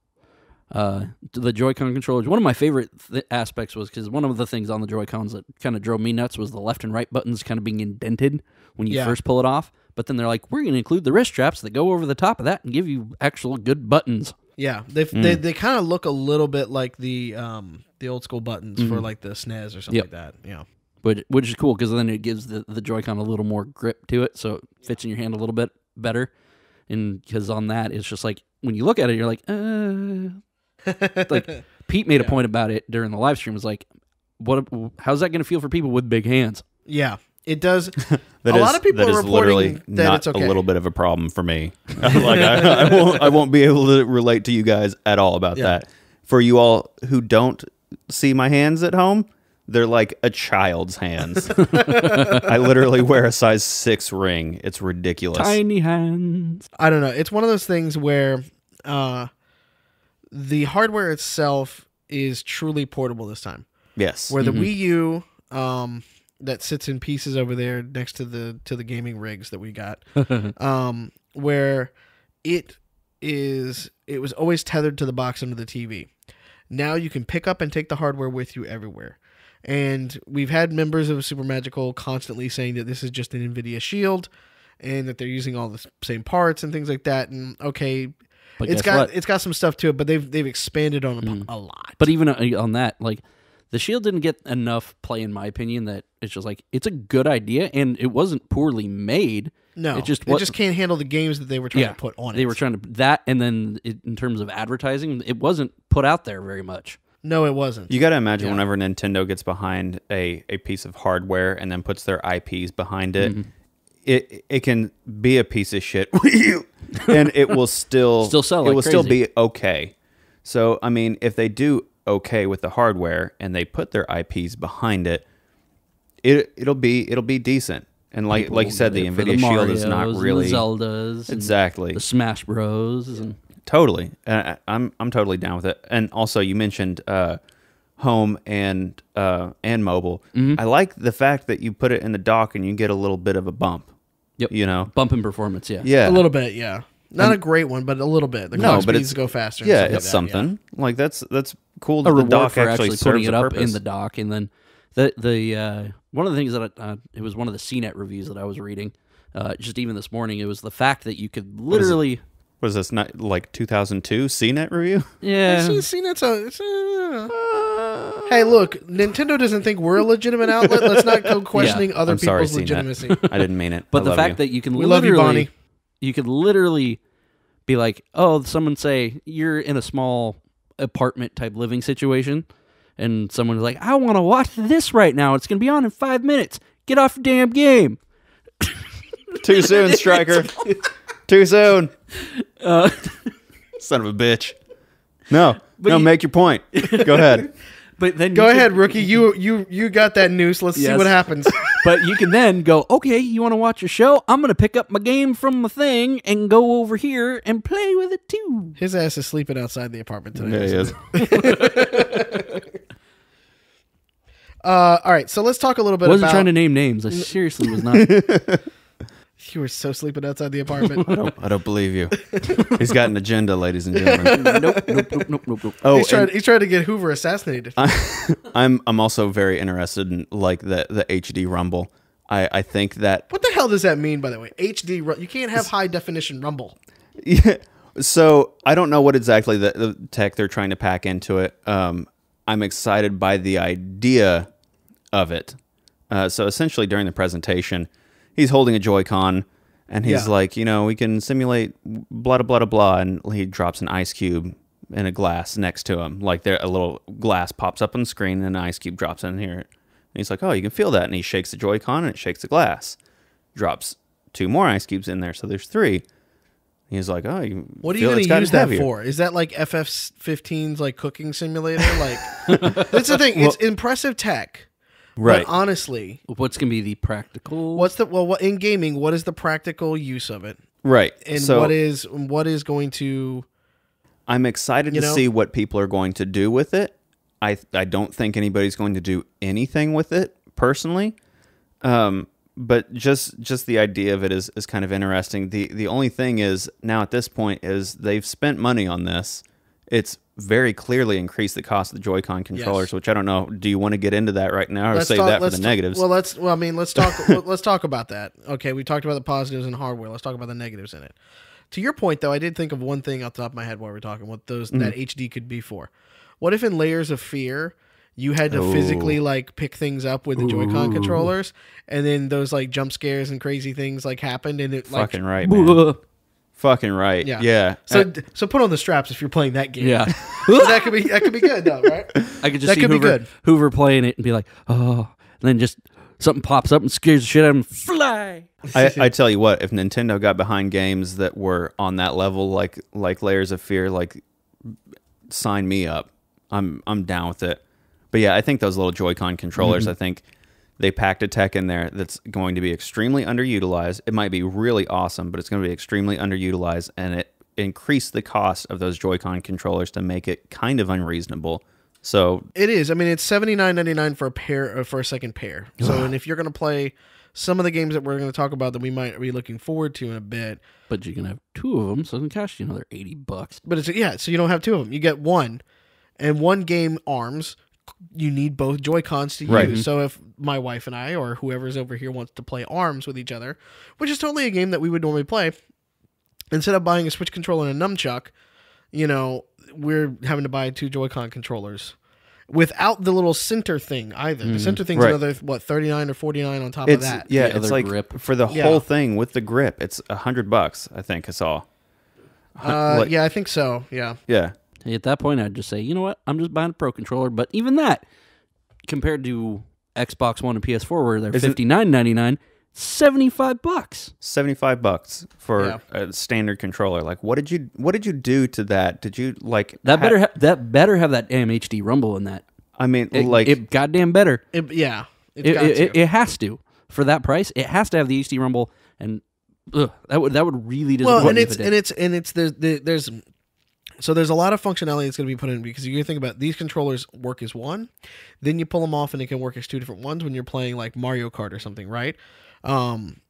Uh, the Joy-Con controllers, one of my favorite th aspects was, because one of the things on the Joy-Cons that kind of drove me nuts was the left and right buttons kind of being indented when you yeah. first pull it off. But then they're like, we're going to include the wrist straps that go over the top of that and give you actual good buttons. Yeah, they mm. they, they kind of look a little bit like the um, the old school buttons mm. for like the S N E S or something yep. like that. Yeah, which which is cool because then it gives the the Joy-Con a little more grip to it, so it fits in your hand a little bit better. And because on that, it's just like when you look at it, you're like, uh, like Pete made yeah. a point about it during the live stream. Was like, what? How's that going to feel for people with big hands? Yeah. It does. That a is, lot of people that are is reporting that not it's okay. a little bit of a problem for me. like I, I won't, I won't be able to relate to you guys at all about yeah. that. For you all who don't see my hands at home, they're like a child's hands. I literally wear a size six ring. It's ridiculous. Tiny hands. I don't know. It's one of those things where uh, the hardware itself is truly portable this time. Yes. Where the mm-hmm. Wii U. Um, that sits in pieces over there next to the to the gaming rigs that we got, um, where it is it was always tethered to the box under the T V. Now you can pick up and take the hardware with you everywhere. And we've had members of Super Magical constantly saying that this is just an NVIDIA Shield and that they're using all the same parts and things like that. And okay, but it's got what? it's got some stuff to it, but they've they've expanded on a, mm. a lot. But even on that, like, the Shield didn't get enough play, in my opinion, that it's just like, it's a good idea, and it wasn't poorly made. No, it just, it just can't handle the games that they were trying yeah, to put on it. They were trying to, that, and then it, in terms of advertising, it wasn't put out there very much. No, it wasn't. You got to imagine yeah. whenever Nintendo gets behind a, a piece of hardware and then puts their I Ps behind it, mm-hmm. it it can be a piece of shit, and it will still, still sell it like will crazy. still be okay. So, I mean, if they do okay with the hardware and they put their I Ps behind it, it it'll be it'll be decent. And like People like you said, the NVIDIA the Shield is not really and the Zeldas exactly and the Smash Bros. And totally, uh, I'm I'm totally down with it. And also, you mentioned uh, home and uh, and mobile. Mm-hmm. I like the fact that you put it in the dock and you get a little bit of a bump. Yep, you know, bump in performance. Yeah, yeah, a little bit. Yeah, not and, a great one, but a little bit. The no, but it's go faster. Yeah, it's like something yeah. like that's that's. Cool that the dock for actually, actually putting it up purpose. in the dock. And then the the uh, one of the things that I, uh, it was one of the C net reviews that I was reading uh, just even this morning. It was the fact that you could literally was this not like two thousand two C net review? Yeah, C net's a. It's a uh, hey, look, Nintendo doesn't think we're a legitimate outlet. Let's not go questioning yeah, other I'm people's sorry, legitimacy. I didn't mean it. But I the fact you. that you can we literally, love you, Bonnie. You could literally be like, oh, someone say you're in a small apartment type living situation, and someone's like, I want to watch this right now. It's going to be on in five minutes. Get off your damn game. Too soon, Stryker. Too soon. Uh, Son of a bitch. No, but no, you, make your point. Go ahead. But then Go you ahead, can, rookie. You you you got that news. Let's yes. see what happens. But you can then go, okay, you want to watch a show? I'm going to pick up my game from the thing and go over here and play with it too. His ass is sleeping outside the apartment today. Yeah, he is. uh, all right, so let's talk a little bit about... I wasn't about... trying to name names. I seriously was not. You were so sleeping outside the apartment. I don't, I don't believe you. He's got an agenda, ladies and gentlemen. nope, nope, nope, nope, nope, nope. Oh, he's trying, he's trying to get Hoover assassinated. I, I'm, I'm also very interested in like the the H D rumble. I, I think that. What the hell does that mean, by the way? H D, you can't have high definition rumble. Yeah. So I don't know what exactly the, the tech they're trying to pack into it. Um, I'm excited by the idea of it. Uh, so essentially, during the presentation, he's holding a Joy-Con, and he's yeah. like, you know, we can simulate blah, blah, blah, blah, and he drops an ice cube in a glass next to him. Like, there, a little glass pops up on the screen, and an ice cube drops in here. And he's like, oh, you can feel that. And he shakes the Joy-Con, and it shakes the glass. Drops two more ice cubes in there, so there's three. And he's like, oh, you can What are you going to use that for? Is that, like, F F fifteen's, like, cooking simulator? Like, that's the thing. It's well, impressive tech. Right. But honestly, what's going to be the practical? What's the well what, in gaming? What is the practical use of it? Right. And so, what is what is going to? I'm excited to know? see what people are going to do with it. I I don't think anybody's going to do anything with it personally, um, but just just the idea of it is is kind of interesting. the The only thing is now at this point is they've spent money on this. It's very clearly increased the cost of the Joy-Con controllers, yes. which I don't know. Do you want to get into that right now, or let's save talk, that for the negatives? Well, let's. Well, I mean, let's talk. let's talk about that. Okay, we talked about the positives in hardware. Let's talk about the negatives in it. To your point, though, I did think of one thing off the top of my head while we're talking. What those mm. that H D could be for? What if in Layers of Fear you had to Ooh. physically like pick things up with the Joy-Con controllers, and then those like jump scares and crazy things like happened, and it fucking like, right, man. Fucking right. Yeah. yeah. So uh, so put on the straps if you're playing that game. Yeah. So that could be that could be good though, right? I could just that see could Hoover, be good. Hoover playing it and be like, oh, and then just something pops up and scares the shit out of him. Fly. I, I tell you what, if Nintendo got behind games that were on that level, like like Layers of Fear, like sign me up. I'm I'm down with it. But yeah, I think those little Joy-Con controllers, mm-hmm. I think they packed a tech in there that's going to be extremely underutilized. It might be really awesome, but it's going to be extremely underutilized, and it increased the cost of those Joy-Con controllers to make it kind of unreasonable. So it is. I mean, it's seventy-nine ninety-nine for a pair, or for a second pair. So, and if you're going to play some of the games that we're going to talk about that we might be looking forward to in a bit, but you can have two of them, so it doesn't cost you another eighty bucks. But it's yeah, so you don't have two of them. You get one, and one game arms. You need both Joy-Cons to right. use. So if my wife and I, or whoever's over here, wants to play ARMS with each other, which is totally a game that we would normally play, instead of buying a Switch controller and a nunchuck, you know, we're having to buy two Joy-Con controllers without the little center thing either. Mm, the center thing's right. another what thirty-nine or forty-nine on top it's, of that. Yeah, yeah it's like grip. for the yeah. whole thing with the grip. It's a hundred bucks, I think. It's all. Uh, like, yeah, I think so. Yeah. Yeah. At that point, I'd just say, you know what? I'm just buying a Pro Controller. But even that, compared to Xbox One and P S four, where they're fifty-nine ninety-nine, seventy-five bucks. seventy-five bucks for yeah. a standard controller. Like, what did you? What did you do to that? Did you like that? Better ha that better have that damn H D rumble in that. I mean, it, like it goddamn better. It, yeah, it's it, got it, to. It, it has to for that price. It has to have the H D rumble, and ugh, that would that would really disappoint well, and it's it and it's and it's the, the, there's. So there's a lot of functionality that's going to be put in, because you think about these controllers work as one, then you pull them off and it can work as two different ones when you're playing like Mario Kart or something, right? Um,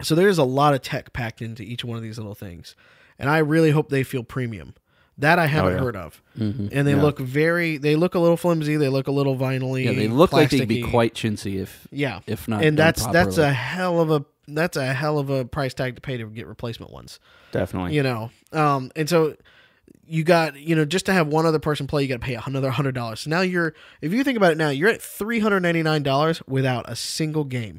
so there's a lot of tech packed into each one of these little things, and I really hope they feel premium. That I haven't oh, yeah. heard of, mm-hmm. and they yeah. look very. They look a little flimsy. They look a little vinyl-y. Yeah, they look plasticky. like they'd be quite chintzy if yeah, if not. And that's properly. that's a hell of a that's a hell of a price tag to pay to get replacement ones. Definitely, you know. Um, and so. You got, you know, just to have one other person play, you got to pay another one hundred dollars. So now you're, if you think about it now, you're at three hundred ninety-nine dollars without a single game.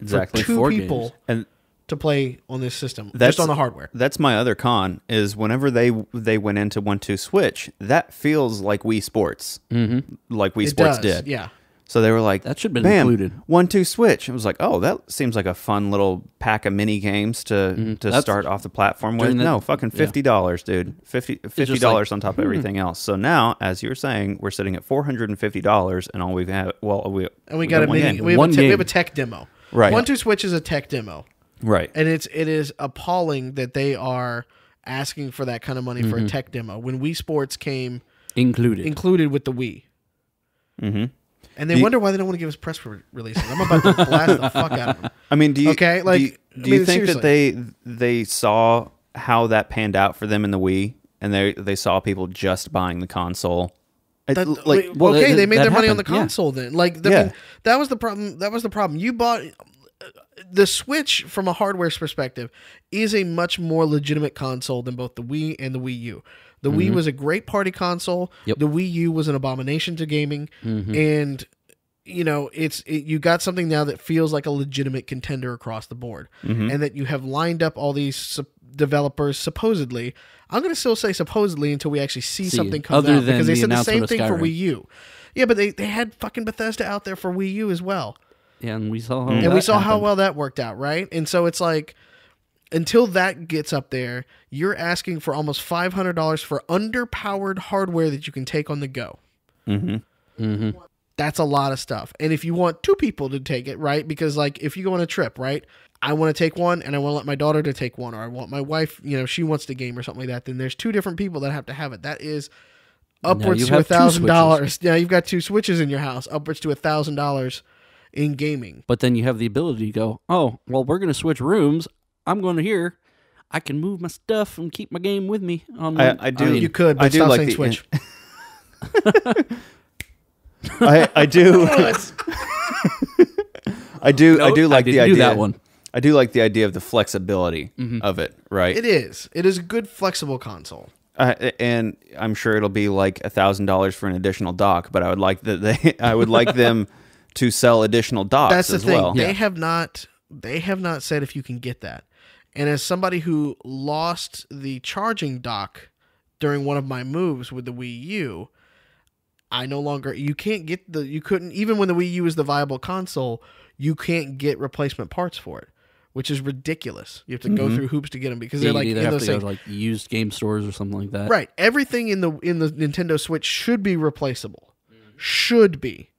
Exactly. For two Four people. Games. And to play on this system, that's, just on the hardware. That's my other con, is whenever they they went into one two Switch, that feels like Wii Sports. Mm-hmm. Like Wii it Sports does. did. Yeah. So they were like, that should have been included. one two Switch. It was like, oh, that seems like a fun little pack of mini games to mm-hmm. to that's, start off the platform with. That, no, fucking fifty dollars, yeah. dude. fifty dollars like, on top of mm-hmm. everything else. So now, as you were saying, we're sitting at four hundred fifty dollars, and all we've had, well, we and we, we got a mini, we have one a te- we have a tech demo. Right. one two Switch is a tech demo. Right. And it's it is appalling that they are asking for that kind of money mm-hmm. for a tech demo when Wii Sports came included included with the Wii. Mm-hmm. And they you, wonder why they don't want to give us press releases. I'm about to blast the fuck out of them. I mean, do you okay? Like, do you, do I mean, you think seriously. that they they saw how that panned out for them in the Wii, and they they saw people just buying the console? It, that, like, well, okay, that, they made their happened. money on the console yeah. then. Like, the, yeah. I mean, that was the problem. That was the problem. You bought. The Switch, from a hardware perspective, is a much more legitimate console than both the Wii and the Wii U. The mm-hmm. Wii was a great party console. Yep. The Wii U was an abomination to gaming. Mm-hmm. And, you know, it's it, you got something now that feels like a legitimate contender across the board. Mm-hmm. And that you have lined up all these su- developers, supposedly. I'm going to still say supposedly until we actually see, see something come out. Because they the said the same thing for Wii U. Yeah, but they, they had fucking Bethesda out there for Wii U as well. Yeah, and we saw how, and we saw how well that worked out, right? And so it's like, until that gets up there, you're asking for almost five hundred dollars for underpowered hardware that you can take on the go. Mm-hmm. Mm-hmm. That's a lot of stuff. And if you want two people to take it, right? Because like, if you go on a trip, right? I want to take one, and I want to let my daughter to take one, or I want my wife, you know, she wants to game or something like that. Then there's two different people that have to have it. That is upwards to one thousand dollars. Now you've got two Switches in your house, upwards to one thousand dollars. In gaming. But then you have the ability to go, oh, well, we're going to switch rooms. I'm going to here. I can move my stuff and keep my game with me. On I, I do. I mean, you could, but I stop do like saying the, Switch. I, I do. I do. Nope, I do like I the idea. That one. I do like the idea of the flexibility mm-hmm. of it, right? It is. It is a good flexible console. Uh, and I'm sure it'll be like one thousand dollars for an additional dock, but I would like that they. I would like them... to sell additional docks That's the as thing. Well. They yeah. have not they have not said if you can get that. And as somebody who lost the charging dock during one of my moves with the Wii U, I no longer you can't get the you couldn't even when the Wii U is the viable console, you can't get replacement parts for it, which is ridiculous. You have to mm-hmm. go through hoops to get them because yeah, they're like you have those to things. Go to like used game stores or something like that. Right. Everything in the in the Nintendo Switch should be replaceable. Mm-hmm. Should be.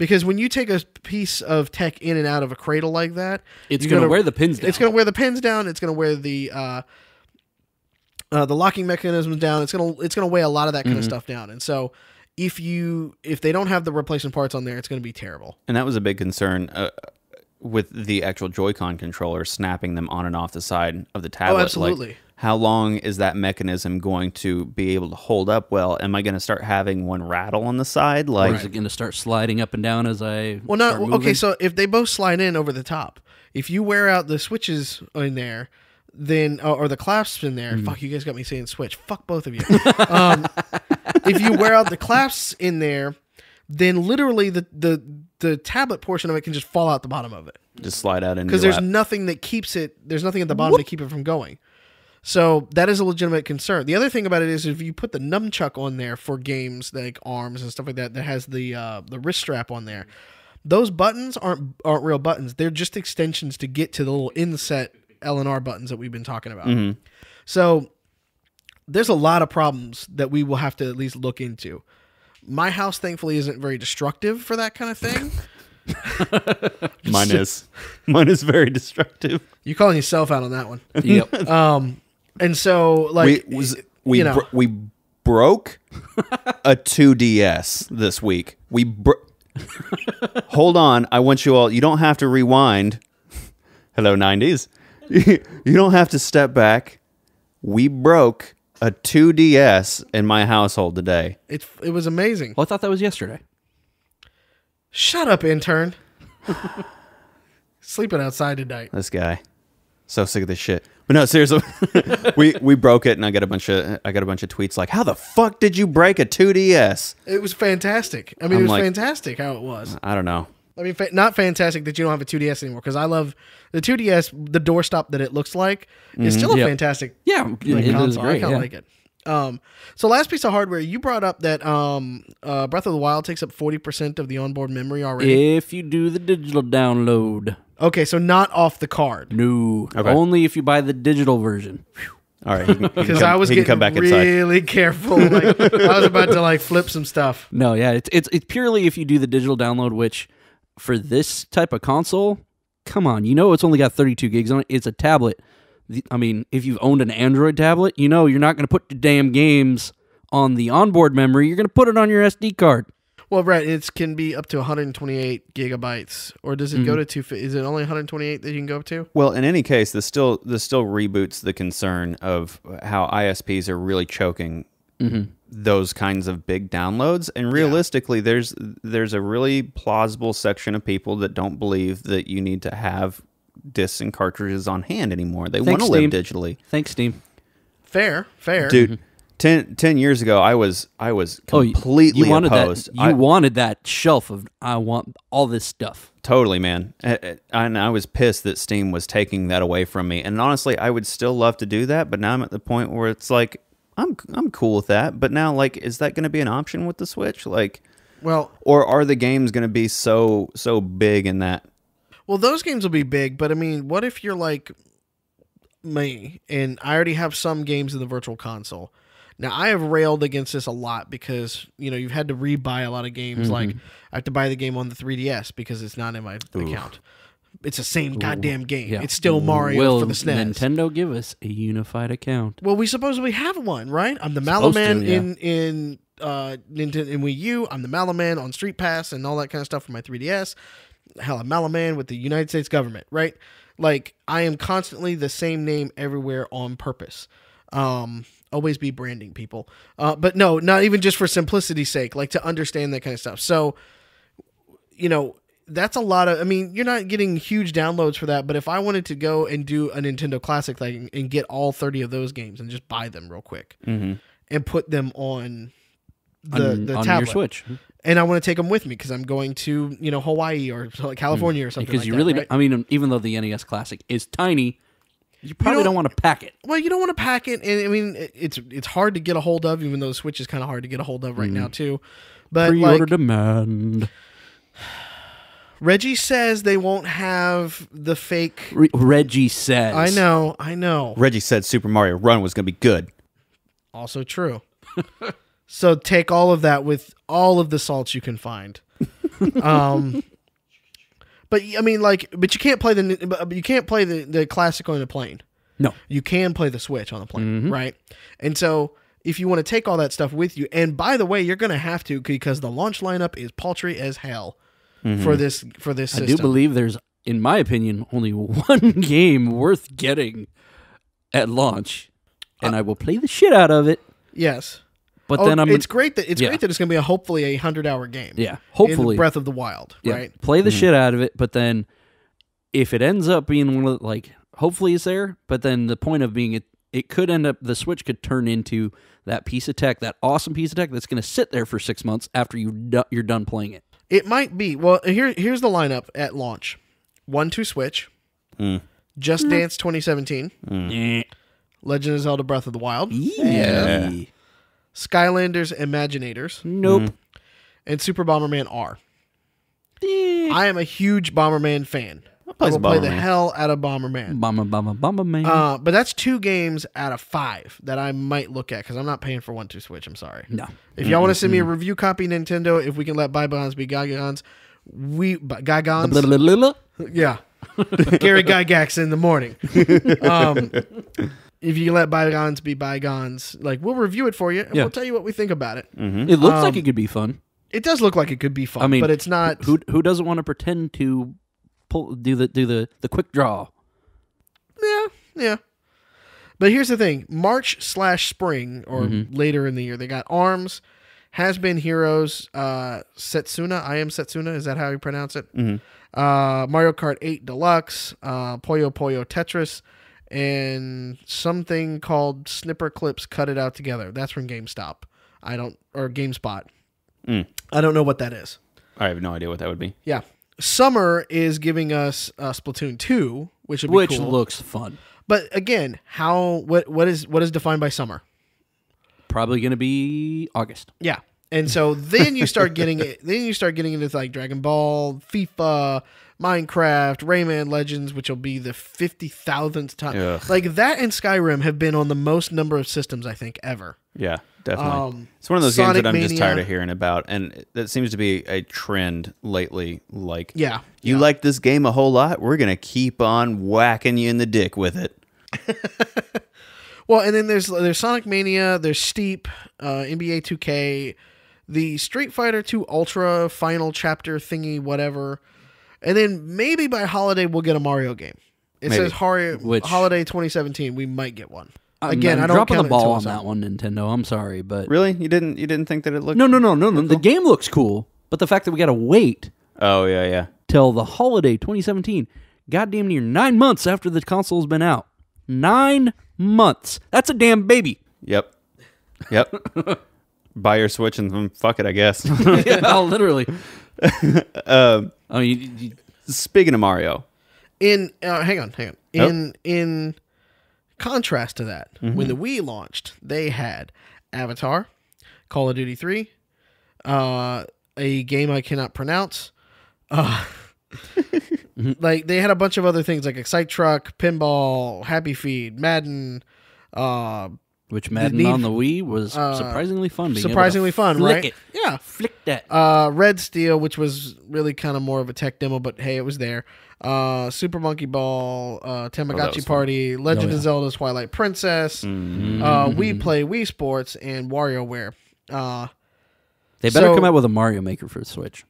Because when you take a piece of tech in and out of a cradle like that, it's going to wear the pins down. It's going to wear the pins down. It's going to wear the uh, uh, the locking mechanisms down. It's going to it's going to weigh a lot of that kind mm-hmm. of stuff down. And so, if you if they don't have the replacement parts on there, it's going to be terrible. And that was a big concern uh, with the actual Joy-Con controller snapping them on and off the side of the tablet. Oh, absolutely. Like, how long is that mechanism going to be able to hold up well? Am I going to start having one rattle on the side? Like, or is it going to start sliding up and down as I Well, no, start okay, so if they both slide in over the top, if you wear out the switches in there, then or the clasps in there, mm. fuck, you guys got me saying switch. Fuck both of you. um, if you wear out the clasps in there, then literally the, the, the tablet portion of it can just fall out the bottom of it. Just slide out in Because there's lap. nothing that keeps it, there's nothing at the bottom Whoop. to keep it from going. So that is a legitimate concern. The other thing about it is if you put the nunchuck on there for games like ARMS and stuff like that that has the uh, the wrist strap on there, those buttons aren't aren't real buttons. They're just extensions to get to the little inset L and R buttons that we've been talking about. Mm-hmm. So there's a lot of problems that we will have to at least look into. My house, thankfully, isn't very destructive for that kind of thing. Mine is. Mine is very destructive. You're calling yourself out on that one. Yep. Um... And so, like, we was, we, you know. bro- we broke a two D S this week. We bro- hold on. I want you all. You don't have to rewind. Hello, nineties. You don't have to step back. We broke a two D S in my household today. It it was amazing. Well, I thought that was yesterday. Shut up, intern. Sleeping outside tonight. This guy. So sick of this shit. But no, seriously, we we broke it, and I got a bunch of I got a bunch of tweets like, "How the fuck did you break a two D S?" It was fantastic. I mean, I'm it was like, fantastic how it was. I don't know. I mean, fa- not fantastic that you don't have a two D S anymore, because I love the two D S. The doorstop that it looks like mm-hmm. is still a yep. fantastic yeah like, it console. Is great, I kind of yeah. like it. Um, so last piece of hardware, you brought up that um, uh, Breath of the Wild takes up forty percent of the onboard memory already. If you do the digital download. Okay, so not off the card. No, okay. Only if you buy the digital version. Whew. All right, because I was getting really inside. careful. Like, I was about to like flip some stuff. No, yeah, it's it's it's purely if you do the digital download, which for this type of console, come on, you know it's only got thirty-two gigs on it. It's a tablet. I mean, if you've owned an Android tablet, you know you're not going to put the damn games on the onboard memory. You're going to put it on your S D card. Well, right, it can be up to one hundred twenty-eight gigabytes, or does it mm. go to two? Is it only one hundred twenty-eight that you can go up to? Well, in any case, this still this still reboots the concern of how I S Ps are really choking mm-hmm. those kinds of big downloads. And realistically, yeah. there's there's a really plausible section of people that don't believe that you need to have discs and cartridges on hand anymore. They want to live digitally. Thanks, Steam. Fair, fair, dude. Mm-hmm. Ten, ten years ago, I was I was completely oh, you wanted opposed. That, you I, wanted that shelf of, I want all this stuff. Totally, man. And I, I was pissed that Steam was taking that away from me. And honestly, I would still love to do that, but now I'm at the point where it's like, I'm I'm cool with that. But now, like, is that going to be an option with the Switch? Like, well, or are the games going to be so so big in that? Well, those games will be big, but I mean, what if you're like me, and I already have some games in the Virtual Console. Now, I have railed against this a lot because, you know, you've had to rebuy a lot of games. Mm-hmm. Like, I have to buy the game on the three D S because it's not in my Oof. account. It's the same goddamn game. Yeah. It's still Mario Will for the S N E S. Nintendo give us a unified account? Well, we supposedly have one, right? I'm the Mallow Man yeah. in, in, uh, Nintendo, in Wii U. I'm the Mallow Man on Street Pass and all that kind of stuff for my three D S. Hell, I'm Mallow Man with the United States government, right? Like, I am constantly the same name everywhere on purpose. Um... Always be branding people. Uh, but no, not even just for simplicity's sake, like to understand that kind of stuff. So, you know, that's a lot of, I mean, you're not getting huge downloads for that, but if I wanted to go and do a Nintendo Classic thing and get all thirty of those games and just buy them real quick mm-hmm. and put them on the, on, the on tablet. Your Switch. And I want to take them with me because I'm going to, you know, Hawaii or California mm. or something because like you that, really, right? I mean, even though the N E S Classic is tiny, You probably you don't, don't want to pack it. Well, you don't want to pack it, and I mean, it's it's hard to get a hold of, even though the Switch is kind of hard to get a hold of right mm. now, too. But pre-order like, demand. Reggie says they won't have the fake... Re- Reggie says. I know, I know. Reggie said Super Mario Run was going to be good. Also true. So take all of that with all of the salts you can find. Um... But I mean, like, but you can't play the you can't play the, the classic on the plane. No, you can play the Switch on the plane, mm-hmm. right? And so, if you want to take all that stuff with you, and by the way, you're going to have to because the launch lineup is paltry as hell mm-hmm. for this for this system. I do believe there's, in my opinion, only one game worth getting at launch, and uh, I will play the shit out of it. Yes. But oh, then I'm. It's great that it's yeah. great that it's going to be a hopefully a hundred hour game. Yeah, hopefully in Breath of the Wild. Yeah. Right, play the mm. shit out of it. But then, if it ends up being one of the, like, hopefully it's there. But then the point of being it, it could end up the Switch could turn into that piece of tech, that awesome piece of tech that's going to sit there for six months after you do, you're done playing it. It might be. Well, here here's the lineup at launch: one, two, Switch, mm. Just mm. Dance twenty seventeen, mm. Legend of Zelda: Breath of the Wild. Yeah. yeah. Skylanders Imaginators. Nope. Mm-hmm. And Super Bomberman R. Eek. I am a huge Bomberman fan. I'll play I will play the hell out of Bomberman. Bomber, bomber, Bomberman. Uh, but that's two games out of five that I might look at because I'm not paying for one, two, Switch. I'm sorry. No. If y'all mm-hmm. want to send me a review copy, Nintendo, if we can let bygones be bygones, we... Bygones. Yeah. Gary Gygax in the morning. Um... If you let bygones be bygones, like, we'll review it for you and yeah. we'll tell you what we think about it. Mm-hmm. It looks um, like it could be fun. It does look like it could be fun, I mean, but it's not. Who who doesn't want to pretend to pull do the do the, the quick draw? Yeah, yeah. But here's the thing: March slash spring or mm-hmm. later in the year, they got ARMS, Has Been Heroes, uh, Setsuna. I Am Setsuna. Is that how you pronounce it? Mm-hmm. Uh, Mario Kart eight Deluxe, uh, Puyo Puyo Tetris. And something called Snipper Clips Cut It Out Together. That's from GameStop. I don't, or GameSpot. Mm. I don't know what that is. I have no idea what that would be. Yeah. Summer is giving us uh, Splatoon two, which would be which cool. looks fun. But again, how what what is what is defined by summer? Probably going to be August. Yeah. And so then you start getting it. Then you start getting into like Dragon Ball, FIFA, Minecraft, Rayman Legends, which will be the fifty thousandth time. Ugh. Like that and Skyrim have been on the most number of systems I think ever. Yeah, definitely. Um, it's one of those Sonic games that I'm Mania. just tired of hearing about, and that seems to be a trend lately. Like, yeah, you yeah. like this game a whole lot. We're gonna keep on whacking you in the dick with it. Well, and then there's there's Sonic Mania, there's Steep, uh, N B A two K. The Street Fighter two Ultra final chapter thingy, whatever. And then maybe by holiday, we'll get a Mario game. It maybe. says Which, holiday twenty seventeen. We might get one. Again, I'm, I'm I don't dropping count the ball on that one, Nintendo. I'm sorry, but really, you didn't you didn't think that it looked no no no no no. Cool? The game looks cool, but the fact that we got to wait oh yeah yeah till the holiday twenty seventeen, goddamn near nine months after the console's been out, nine months. That's a damn baby. Yep. Yep. Buy your Switch and fuck it, I guess. Yeah, literally. um, I mean, you, you, speaking of Mario, in uh, hang on, hang on. In oh. in contrast to that, mm-hmm. when the Wii launched, they had Avatar, Call of Duty three, uh, a game I cannot pronounce. Uh, like they had a bunch of other things like Excite Truck, Pinball, Happy Feed, Madden. Uh, Which Madden on the Wii was uh, surprisingly fun. Being surprisingly fun, flick right? It. Yeah, flick that. Uh, Red Steel, which was really kind of more of a tech demo, but hey, it was there. Uh, Super Monkey Ball, uh, Tamagotchi oh, Party, fun. Legend oh, yeah. of Zelda: Twilight Princess, mm-hmm. uh, Wii Play, Wii Sports, and WarioWare. Uh, they better so, come out with a Mario Maker for the Switch.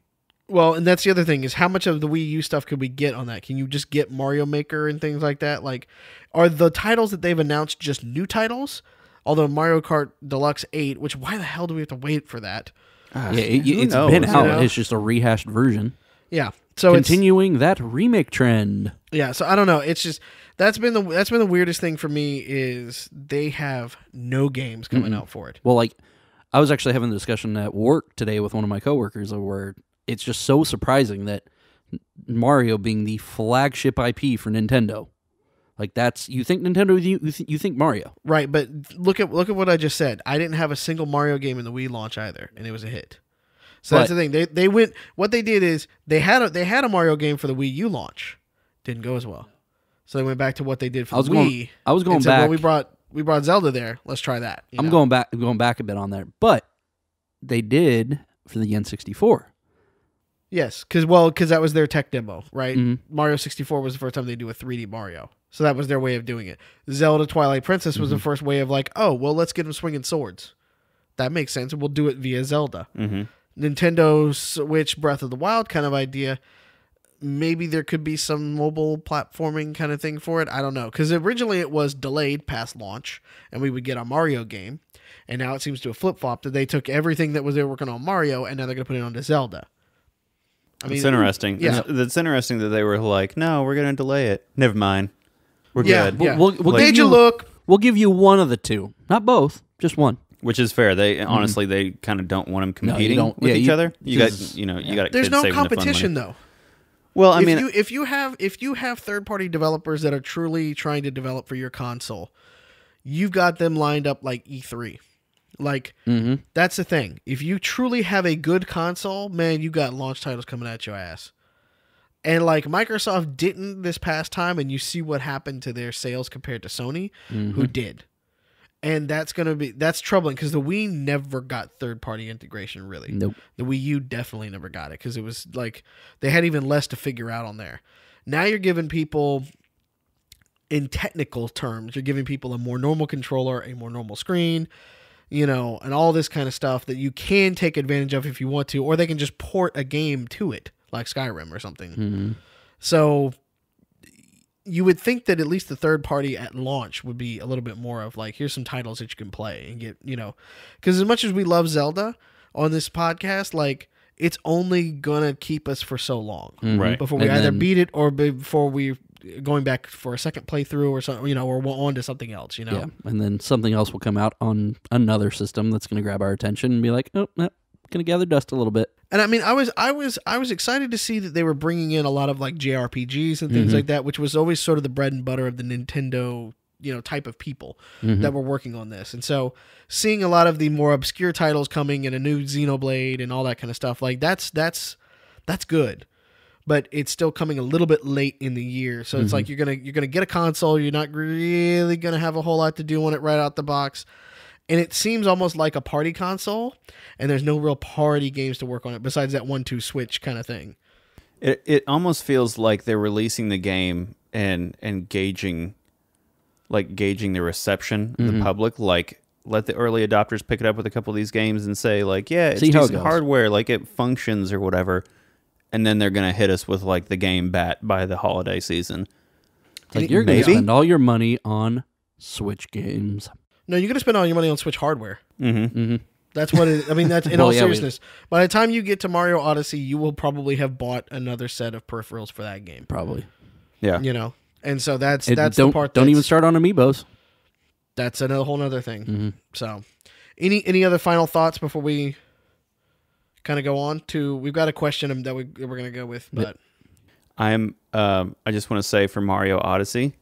Well, and that's the other thing is how much of the Wii U stuff could we get on that? Can you just get Mario Maker and things like that? Like, are the titles that they've announced just new titles? Although Mario Kart Deluxe eight, which why the hell do we have to wait for that? Uh, yeah, it, it's knows, been out. You know? It's just a rehashed version. Yeah, so continuing it's, that remake trend. Yeah, so I don't know. It's just that's been the that's been the weirdest thing for me is they have no games coming mm-hmm. out for it. Well, like I was actually having a discussion at work today with one of my coworkers where it's just so surprising that Mario being the flagship I P for Nintendo. Like that's you think Nintendo you you think Mario right, but look at look at what I just said. I didn't have a single Mario game in the Wii launch either, and it was a hit. So but, that's the thing they they went. What they did is they had a, they had a Mario game for the Wii U launch, didn't go as well. So they went back to what they did for I was the going, Wii. I was going and said, back. Well, we brought we brought Zelda there. Let's try that. You I'm know? going back going back a bit on that, but they did for the N sixty-four. Yes, because well, because that was their tech demo, right? Mm-hmm. Mario sixty-four was the first time they do a three D Mario. So that was their way of doing it. Zelda Twilight Princess was mm-hmm. the first way of like, oh, well, let's get them swinging swords. That makes sense. We'll do it via Zelda. Mm-hmm. Nintendo Switch Breath of the Wild kind of idea. Maybe there could be some mobile platforming kind of thing for it. I don't know. Because originally it was delayed past launch, and we would get a Mario game. And now it seems to have flip-flopped that they took everything that was they were working on Mario, and now they're going to put it onto Zelda. I mean, it's interesting. Yeah. It's, it's interesting that they were like, no, we're going to delay it. Never mind. We're yeah, good. Yeah. We'll, we'll, we'll like, give you, look. We'll give you one of the two, not both, just one. Which is fair. They mm-hmm. honestly, they kind of don't want them competing no, with yeah, each you, other. You got, you know, yeah. you got. There's no competition though. Well, I if mean, you, if you have if you have third party developers that are truly trying to develop for your console, you've got them lined up like E three. Like mm-hmm. that's the thing. If you truly have a good console, man, you got launch titles coming at your ass. And like Microsoft didn't this past time, and you see what happened to their sales compared to Sony, mm-hmm. who did. And that's gonna be that's troubling because the Wii never got third party integration really. Nope. The Wii U definitely never got it because it was like they had even less to figure out on there. Now you're giving people, in technical terms, you're giving people a more normal controller, a more normal screen, you know, and all this kind of stuff that you can take advantage of if you want to, or they can just port a game to it. Like Skyrim or something. Mm-hmm. So you would think that at least the third party at launch would be a little bit more of like, here's some titles that you can play and get, you know, because as much as we love Zelda on this podcast, like it's only going to keep us for so long right. before we and either then, beat it or before we going back for a second playthrough or something, you know, or we're on to something else, you know, yeah. and then something else will come out on another system that's going to grab our attention and be like, oh, no. going to gather dust a little bit. And I mean, I was, I was, I was excited to see that they were bringing in a lot of like J R P Gs and things mm-hmm. like that, which was always sort of the bread and butter of the Nintendo, you know, type of people mm-hmm. that were working on this. And so seeing a lot of the more obscure titles coming and a new Xenoblade and all that kind of stuff, like that's, that's, that's good. But it's still coming a little bit late in the year. So mm-hmm. it's like, you're going to, you're going to get a console. You're not really going to have a whole lot to do on it right out the box. And it seems almost like a party console, and there's no real party games to work on it besides that one, two switch kind of thing. It it almost feels like they're releasing the game and, and gauging, like gauging the reception mm-hmm. of the public, like let the early adopters pick it up with a couple of these games and say like, yeah, it's decent hardware, like it functions or whatever. And then they're going to hit us with like the game bat by the holiday season. Like you're going to spend all your money on Switch games. No, you're going to spend all your money on Switch hardware. Mm-hmm. Mm-hmm. That's what it, I mean, that's in well, all yeah, seriousness. We, by the time you get to Mario Odyssey, you will probably have bought another set of peripherals for that game. Probably. Yeah. You know, and so that's, it, that's the part that... Don't even start on Amiibos. That's a whole other thing. Mm-hmm. So any, any other final thoughts before we kind of go on to... We've got a question that we, we're going to go with, but... I'm, um, I just want to say for Mario Odyssey...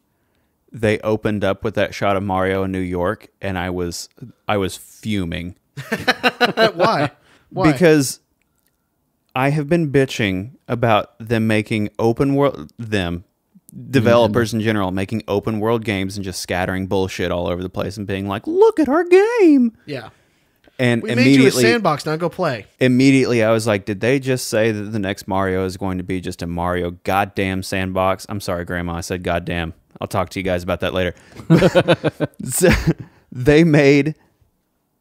They opened up with that shot of Mario in New York, and I was I was fuming. Why? Why? Because I have been bitching about them making open world, them, developers mm-hmm. in general, making open world games and just scattering bullshit all over the place and being like, look at our game. Yeah. And we immediately, made you a sandbox, now go play. Immediately, I was like, did they just say that the next Mario is going to be just a Mario goddamn sandbox? I'm sorry, Grandma, I said goddamn. I'll talk to you guys about that later. So, they made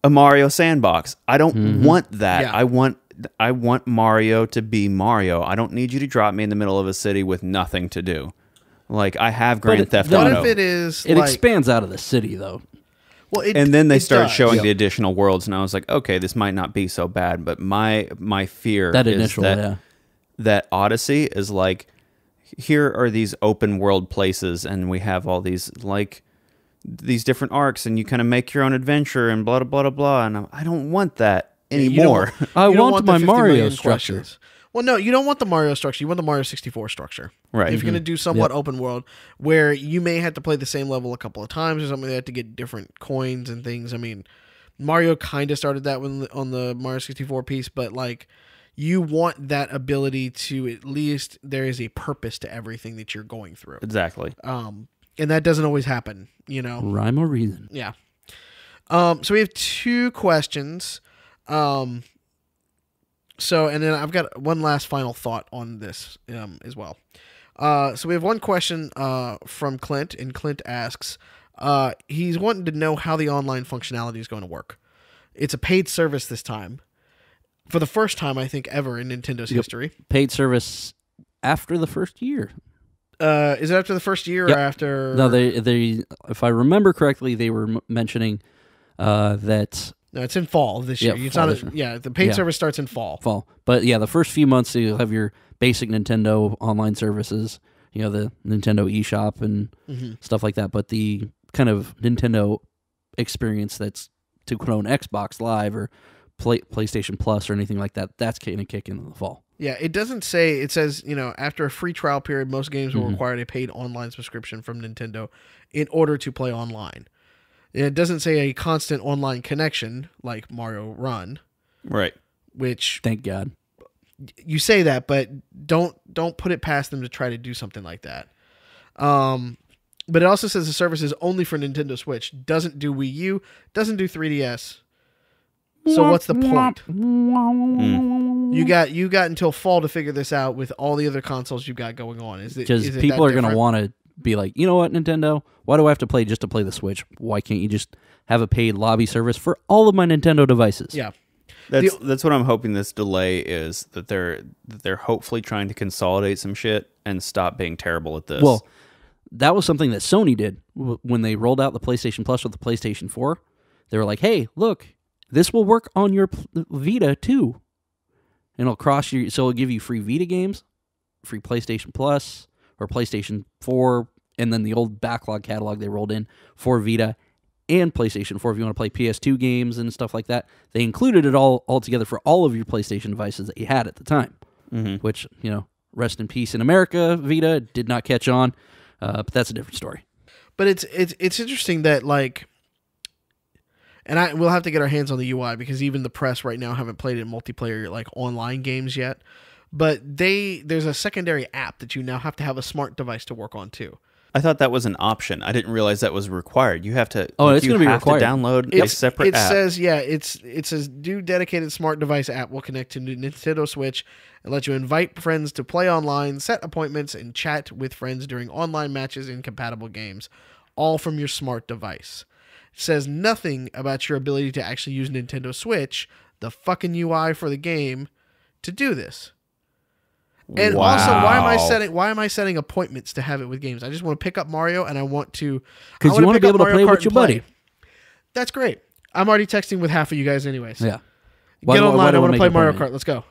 a Mario sandbox. I don't mm-hmm. want that. Yeah. I want I want Mario to be Mario. I don't need you to drop me in the middle of a city with nothing to do. Like, I have Grand it, Theft Auto. What if it is... It like, expands out of the city, though. Well, it, and then they started does. showing yep. the additional worlds, and I was like, okay, this might not be so bad, but my my fear that is initial, that, yeah. that Odyssey is like... Here are these open world places, and we have all these like these different arcs, and you kind of make your own adventure, and blah blah blah blah. And I'm, I don't want that anymore. Yeah, I want, want my Mario structure. Questions. Well, no, you don't want the Mario structure. You want the Mario sixty-four structure. Right. If mm-hmm. you're going to do somewhat yep. open world, where you may have to play the same level a couple of times or something, you have to get different coins and things. I mean, Mario kind of started that when on the Mario sixty-four piece, but like. You want that ability to at least there is a purpose to everything that you're going through. Exactly. Um, and that doesn't always happen, you know. Rhyme or reason. Yeah. Um, so we have two questions. Um, so, and then I've got one last final thought on this um, as well. Uh, so we have one question uh, from Clint, and Clint asks, uh, he's wanting to know how the online functionality is going to work. It's a paid service this time. For the first time, I think, ever in Nintendo's yep. history. Paid service after the first year. Uh, is it after the first year yep. or after... No, they, they. if I remember correctly, they were m mentioning uh, that... No, it's in fall this year. Yeah, it's not a, this year. yeah the paid yeah. service starts in fall. Fall. But yeah, the first few months, you'll have your basic Nintendo online services, you know, the Nintendo eShop and mm-hmm. stuff like that. But the kind of Nintendo experience that's to clone Xbox Live or... Play, PlayStation Plus or anything like that, that's going to kick in in the fall. Yeah, it doesn't say, it says, you know, after a free trial period, most games will mm-hmm. require a paid online subscription from Nintendo in order to play online. And it doesn't say a constant online connection like Mario Run. Right. Which... Thank God. You say that, but don't don't put it past them to try to do something like that. Um, but it also says the service is only for Nintendo Switch. Doesn't do Wii U, doesn't do three D S. So what's the point? Mm. You got you got until fall to figure this out with all the other consoles you've got going on. Is it because people are going to want to be like, you know what, Nintendo? Why do I have to play just to play the Switch? Why can't you just have a paid lobby service for all of my Nintendo devices? Yeah, that's the, that's what I'm hoping this delay is. That they're that they're hopefully trying to consolidate some shit and stop being terrible at this. Well, that was something that Sony did when they rolled out the PlayStation Plus with the PlayStation four. They were like, hey, look. This will work on your Vita, too. And it'll cross your... So it'll give you free Vita games, free PlayStation Plus, or PlayStation four, and then the old backlog catalog they rolled in for Vita and PlayStation four if you want to play P S two games and stuff like that. They included it all, all together for all of your PlayStation devices that you had at the time, mm-hmm. which, you know, rest in peace in America, Vita did not catch on, uh, but that's a different story. But it's it's it's interesting that, like, and I we'll have to get our hands on the U I because even the press right now haven't played in multiplayer, like, online games yet. But they there's a secondary app that you now have to have a smart device to work on too. I thought that was an option. I didn't realize that was required. You have to. Oh, it's going to be required. To download it's, a separate. It app. says, yeah, it's it says new dedicated smart device app will connect to Nintendo Switch and let you invite friends to play online, set appointments, and chat with friends during online matches in compatible games, all from your smart device. It says nothing about your ability to actually use Nintendo Switch, the fucking U I for the game, to do this. And wow. also, why am I setting why am I setting appointments to have it with games? I just want to pick up Mario, and I want to because you want to be able to play with your buddy. That's great. I'm already texting with half of you guys, anyways. Yeah, why, get why, online. Why I want to play Mario Kart. Let's go.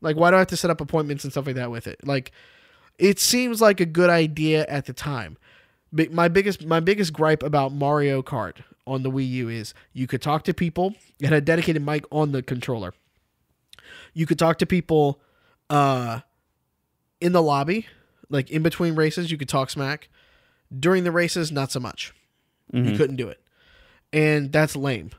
Like, why do I have to set up appointments and stuff like that with it? Like, it seems like a good idea at the time. But my biggest my biggest gripe about Mario Kart on the Wii U is you could talk to people. It had a dedicated mic on the controller. You could talk to people. Uh, In the lobby, like in between races, you could talk smack. During the races, not so much. Mm-hmm. You couldn't do it. And that's lame.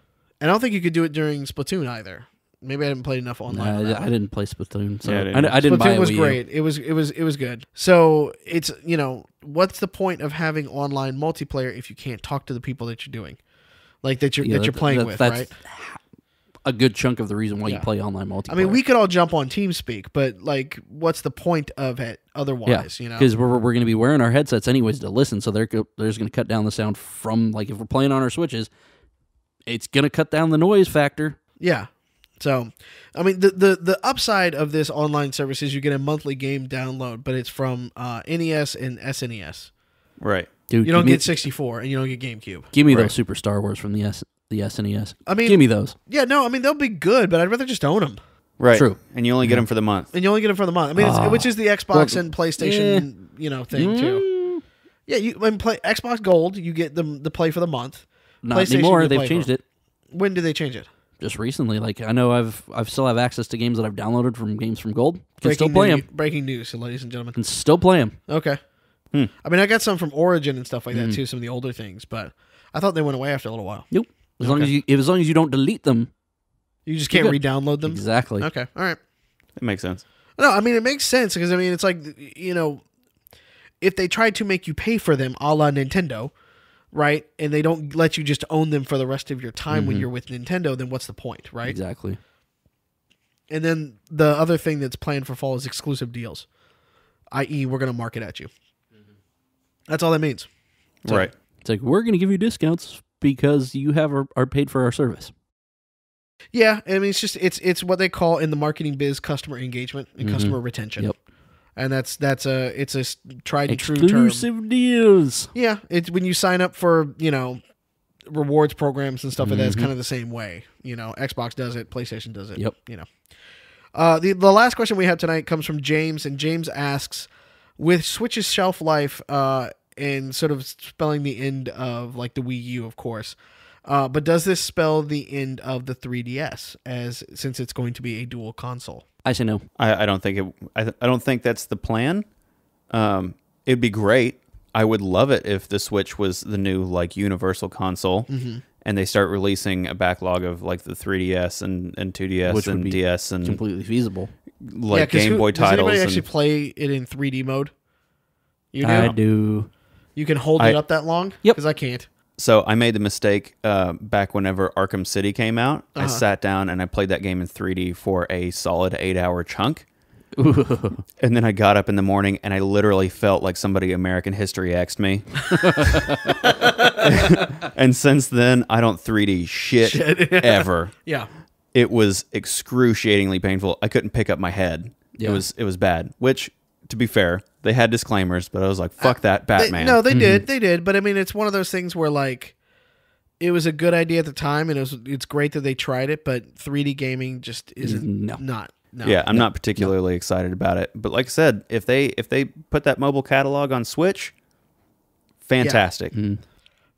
And I don't think you could do it during Splatoon either. Maybe I didn't play enough online. Nah, I, I didn't play Splatoon. So yeah, I didn't, I, I didn't Splatoon buy it. Splatoon was great. It was, it, was, it was good. So it's, you know, what's the point of having online multiplayer if you can't talk to the people that you're doing? Like that you're, yeah, that you're playing that, with, that's, right? A good chunk of the reason why yeah. you play online multiplayer. I mean, we could all jump on TeamSpeak, but like, what's the point of it otherwise? Yeah. You know, because we're we're going to be wearing our headsets anyways to listen, so they're there's going to cut down the sound from, like, if we're playing on our Switches, it's going to cut down the noise factor. Yeah. So, I mean, the the the upside of this online service is you get a monthly game download, but it's from uh, N E S and S N E S. Right. Dude, you don't get sixty-four, and you don't get GameCube. Give me right. those Super Star Wars from the S. The S N E S. I mean, give me those. Yeah, no, I mean they'll be good, but I'd rather just own them. Right. True. And you only get them for the month. And you only get them for the month. I mean, uh, it's, which is the Xbox well, and PlayStation, yeah. you know, thing too. Yeah, you when play Xbox Gold, you get the the play for the month. Not anymore. They've changed for. it. When did they change it? Just recently. Like I know I've I've still have access to games that I've downloaded from games from Gold. Can breaking still play new, them. Breaking news, ladies and gentlemen. Can still play them. Okay. Hmm. I mean, I got some from Origin and stuff like mm. that too. Some of the older things, but I thought they went away after a little while. Nope. As long okay. as you, as long as you don't delete them, you just can't re-download them. Exactly. Okay. All right. It makes sense. No, I mean it makes sense because I mean it's like you know, if they tried to make you pay for them, a la Nintendo, right? And they don't let you just own them for the rest of your time mm-hmm. when you're with Nintendo, then what's the point, right? Exactly. And then the other thing that's planned for fall is exclusive deals, that is, we're going to market at you. Mm-hmm. That's all that means. So, right. It's like we're going to give you discounts. Because you have our, are paid for our service. Yeah, I mean it's just it's it's what they call in the marketing biz customer engagement and mm-hmm. customer retention. Yep. And that's that's a it's a tried and true term. Exclusive deals. Yeah, it's when you sign up for you know rewards programs and stuff mm-hmm. like that. It's kind of the same way. You know, Xbox does it, PlayStation does it. Yep. You know, uh, the the last question we have tonight comes from James, and James asks, with Switch's shelf life. Uh, And sort of spelling the end of, like, the Wii U, of course. Uh, but does this spell the end of the three D S, as since it's going to be a dual console? I say no. I, I don't think it. I, th I don't think that's the plan. Um, it'd be great. I would love it if the Switch was the new, like, universal console, mm-hmm. and they start releasing a backlog of like the three D S and and two D S Which and D S and completely feasible. Like yeah, Game who, Boy does titles. Does anybody actually and, play it in three D mode? You do. I do. You can hold I, it up that long? Yep. Because I can't. So I made the mistake uh, back whenever Arkham City came out. Uh-huh. I sat down and I played that game in three D for a solid eight-hour chunk. Ooh. And then I got up in the morning and I literally felt like somebody American History X'd me. And since then, I don't three D shit, shit. ever. Yeah. It was excruciatingly painful. I couldn't pick up my head. Yeah. It was, it was bad, which... To be fair, they had disclaimers, but I was like, fuck that, Batman. They, no, they mm-hmm. did. They did. But, I mean, it's one of those things where, like, it was a good idea at the time, and it was, it's great that they tried it, but three D gaming just isn't no. not. No, yeah, I'm no, not particularly no. excited about it. But, like I said, if they if they put that mobile catalog on Switch, fantastic. Yeah. Mm.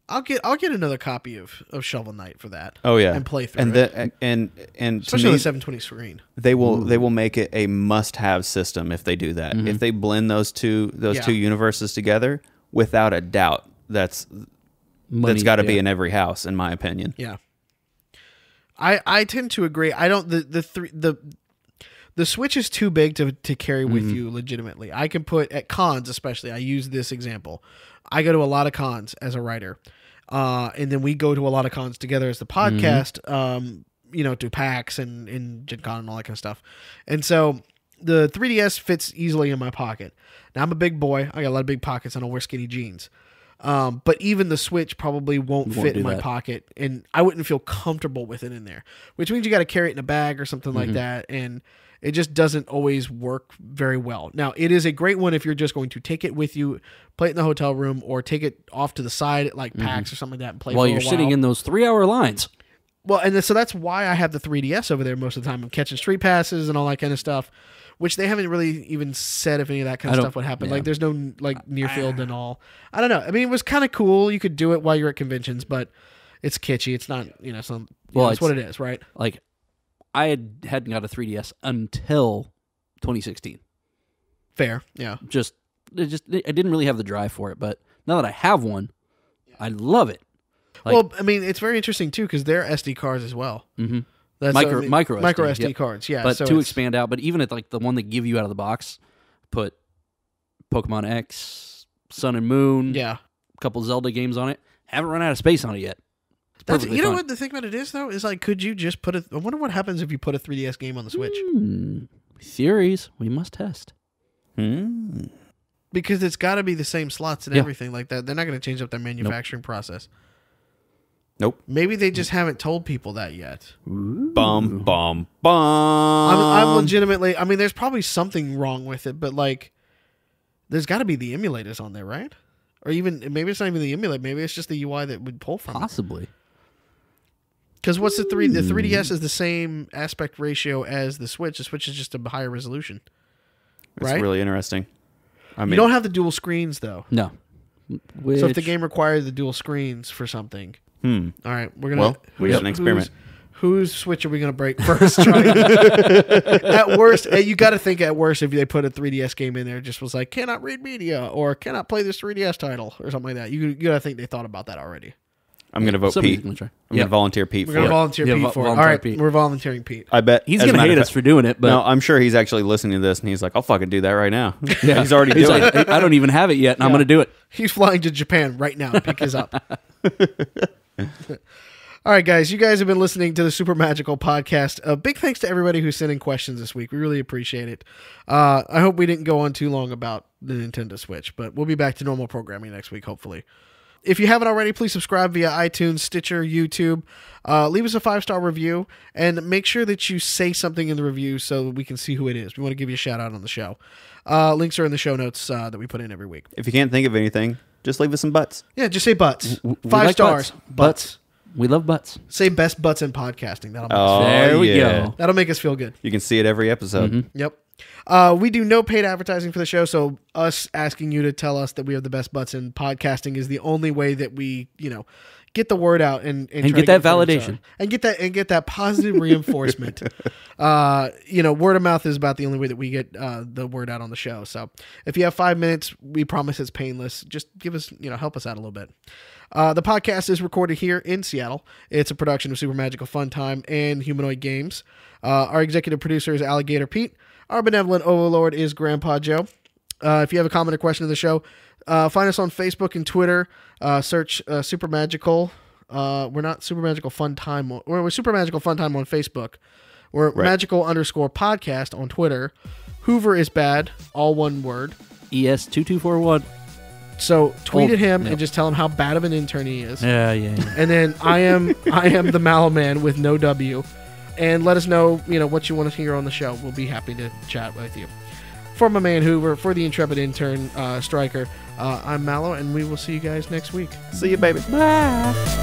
I'll get I'll get another copy of, of Shovel Knight for that. Oh yeah, and play through and it. The, and and, and especially me, on the seven twenty screen. They will Ooh. they will make it a must have system if they do that. Mm-hmm. If they blend those two those yeah. two universes together, without a doubt, that's Money, that's got to yeah. be in every house, in my opinion. Yeah, I I tend to agree. I don't the the three the. The Switch is too big to, to carry with mm-hmm. you legitimately. I can put, at cons especially, I use this example. I go to a lot of cons as a writer. Uh, and then we go to a lot of cons together as the podcast, mm-hmm. um, you know, to PAX and, and Gen Con and all that kind of stuff. And so the three D S fits easily in my pocket. Now, I'm a big boy. I got a lot of big pockets. I don't wear skinny jeans. Um, but even the Switch probably won't, won't fit in my that. pocket, and I wouldn't feel comfortable with it in there, which means you got to carry it in a bag or something mm-hmm. like that. And it just doesn't always work very well. Now, it is a great one if you're just going to take it with you, play it in the hotel room, or take it off to the side at like mm-hmm. PAX or something like that and play while for you're a while. sitting in those three-hour lines. Well, and so that's why I have the three D S over there most of the time. I'm catching street passes and all that kind of stuff, which they haven't really even said if any of that kind of stuff would happen. Yeah. Like, there's no like near field and all. I don't know. I mean, it was kind of cool. You could do it while you're at conventions, but it's kitschy. It's not, you know, some, well, you know, it's, it's what it is, right? Like, I had, hadn't got a three D S until twenty sixteen. Fair, yeah. Just, it just, I didn't really have the drive for it, but now that I have one, yeah. I love it. Like, well, I mean, it's very interesting too because they're S D cards as well. Mm-hmm. That's micro, I mean, micro, micro S D, S D yep. cards, yeah. But so to expand out, but even at like the one they give you out of the box, put Pokemon X, Sun and Moon, yeah, a couple Zelda games on it. Haven't run out of space on it yet. That's, you know fun. What the thing about it is, though, is like, could you just put a... I wonder what happens if you put a three D S game on the Switch. Mm, theories we must test. Mm. Because it's got to be the same slots and yeah. everything like that. They're not going to change up their manufacturing nope. process. Nope. Maybe they just haven't told people that yet. Ooh. Bum, bum, bum. I'm, I'm legitimately... I mean, there's probably something wrong with it, but like, there's got to be the emulators on there, right? Or even... Maybe it's not even the emulator. Maybe it's just the U I that would pull from Possibly. It. Because what's the three? The three D S is the same aspect ratio as the Switch. The Switch is just a higher resolution. It's right? really interesting. I mean, you don't have the dual screens though. No. Which... So if the game required the dual screens for something, hmm. all right, we're gonna. Well, we have an experiment. Whose, whose Switch are we gonna break first? At worst, you got to think at worst if they put a three D S game in there, just was like cannot read media or cannot play this three D S title or something like that. You you got to think they thought about that already. I'm going to vote Somebody's Pete. Gonna try. I'm yep. going to volunteer Pete We're for gonna it. We're going to volunteer yeah, Pete for it. All right, Pete. We're volunteering Pete. I bet. He's going to hate us for doing it. But no, I'm sure he's actually listening to this, and he's like, I'll fucking do that right now. Yeah. He's already he's doing like, it. I don't even have it yet, and yeah. I'm going to do it. He's flying to Japan right now to pick his up. All right, guys. You guys have been listening to the Super Magical Podcast. A uh, big thanks to everybody who sent in questions this week. We really appreciate it. Uh, I hope we didn't go on too long about the Nintendo Switch, but we'll be back to normal programming next week, hopefully. If you haven't already, please subscribe via iTunes, Stitcher, YouTube. Uh, leave us a five-star review, and make sure that you say something in the review so we can see who it is. We want to give you a shout-out on the show. Uh, links are in the show notes uh, that we put in every week. If you can't think of anything, just leave us some butts. Yeah, just say butts. We, we Five like stars. Butts. Butts. We love butts. Say best butts in podcasting. That'll make oh, us feel there we yeah. go. That'll make us feel good. You can see it every episode. Mm-hmm. Yep. Uh, we do no paid advertising for the show, so us asking you to tell us that we have the best butts in podcasting is the only way that we, you know, get the word out and, and, and try get to that get validation and get that and get that positive reinforcement. Uh, you know, word of mouth is about the only way that we get uh, the word out on the show. So if you have five minutes, we promise it's painless. Just give us, you know, help us out a little bit. Uh, the podcast is recorded here in Seattle. It's a production of Super Magical Fun Time and Humanoid Games. Uh, our executive producer is Alligator Pete. Our benevolent overlord is Grandpa Joe. Uh, if you have a comment or question of the show, uh, find us on Facebook and Twitter. Uh, search uh, Super Magical. Uh, we're not Super Magical Fun Time. On, we're Super Magical Fun Time on Facebook. We're right. Magical underscore podcast on Twitter. Hoover is bad. All one word. E S two two four one. So tweet oh, at him no. and just tell him how bad of an intern he is. Yeah, yeah. yeah. And then I am I am the Mallow Man with no W. And let us know, you know, what you want to hear on the show. We'll be happy to chat with you. For my man Hoover, for the intrepid intern uh, Striker, uh, I'm Mallow, and we will see you guys next week. See you, baby. Bye.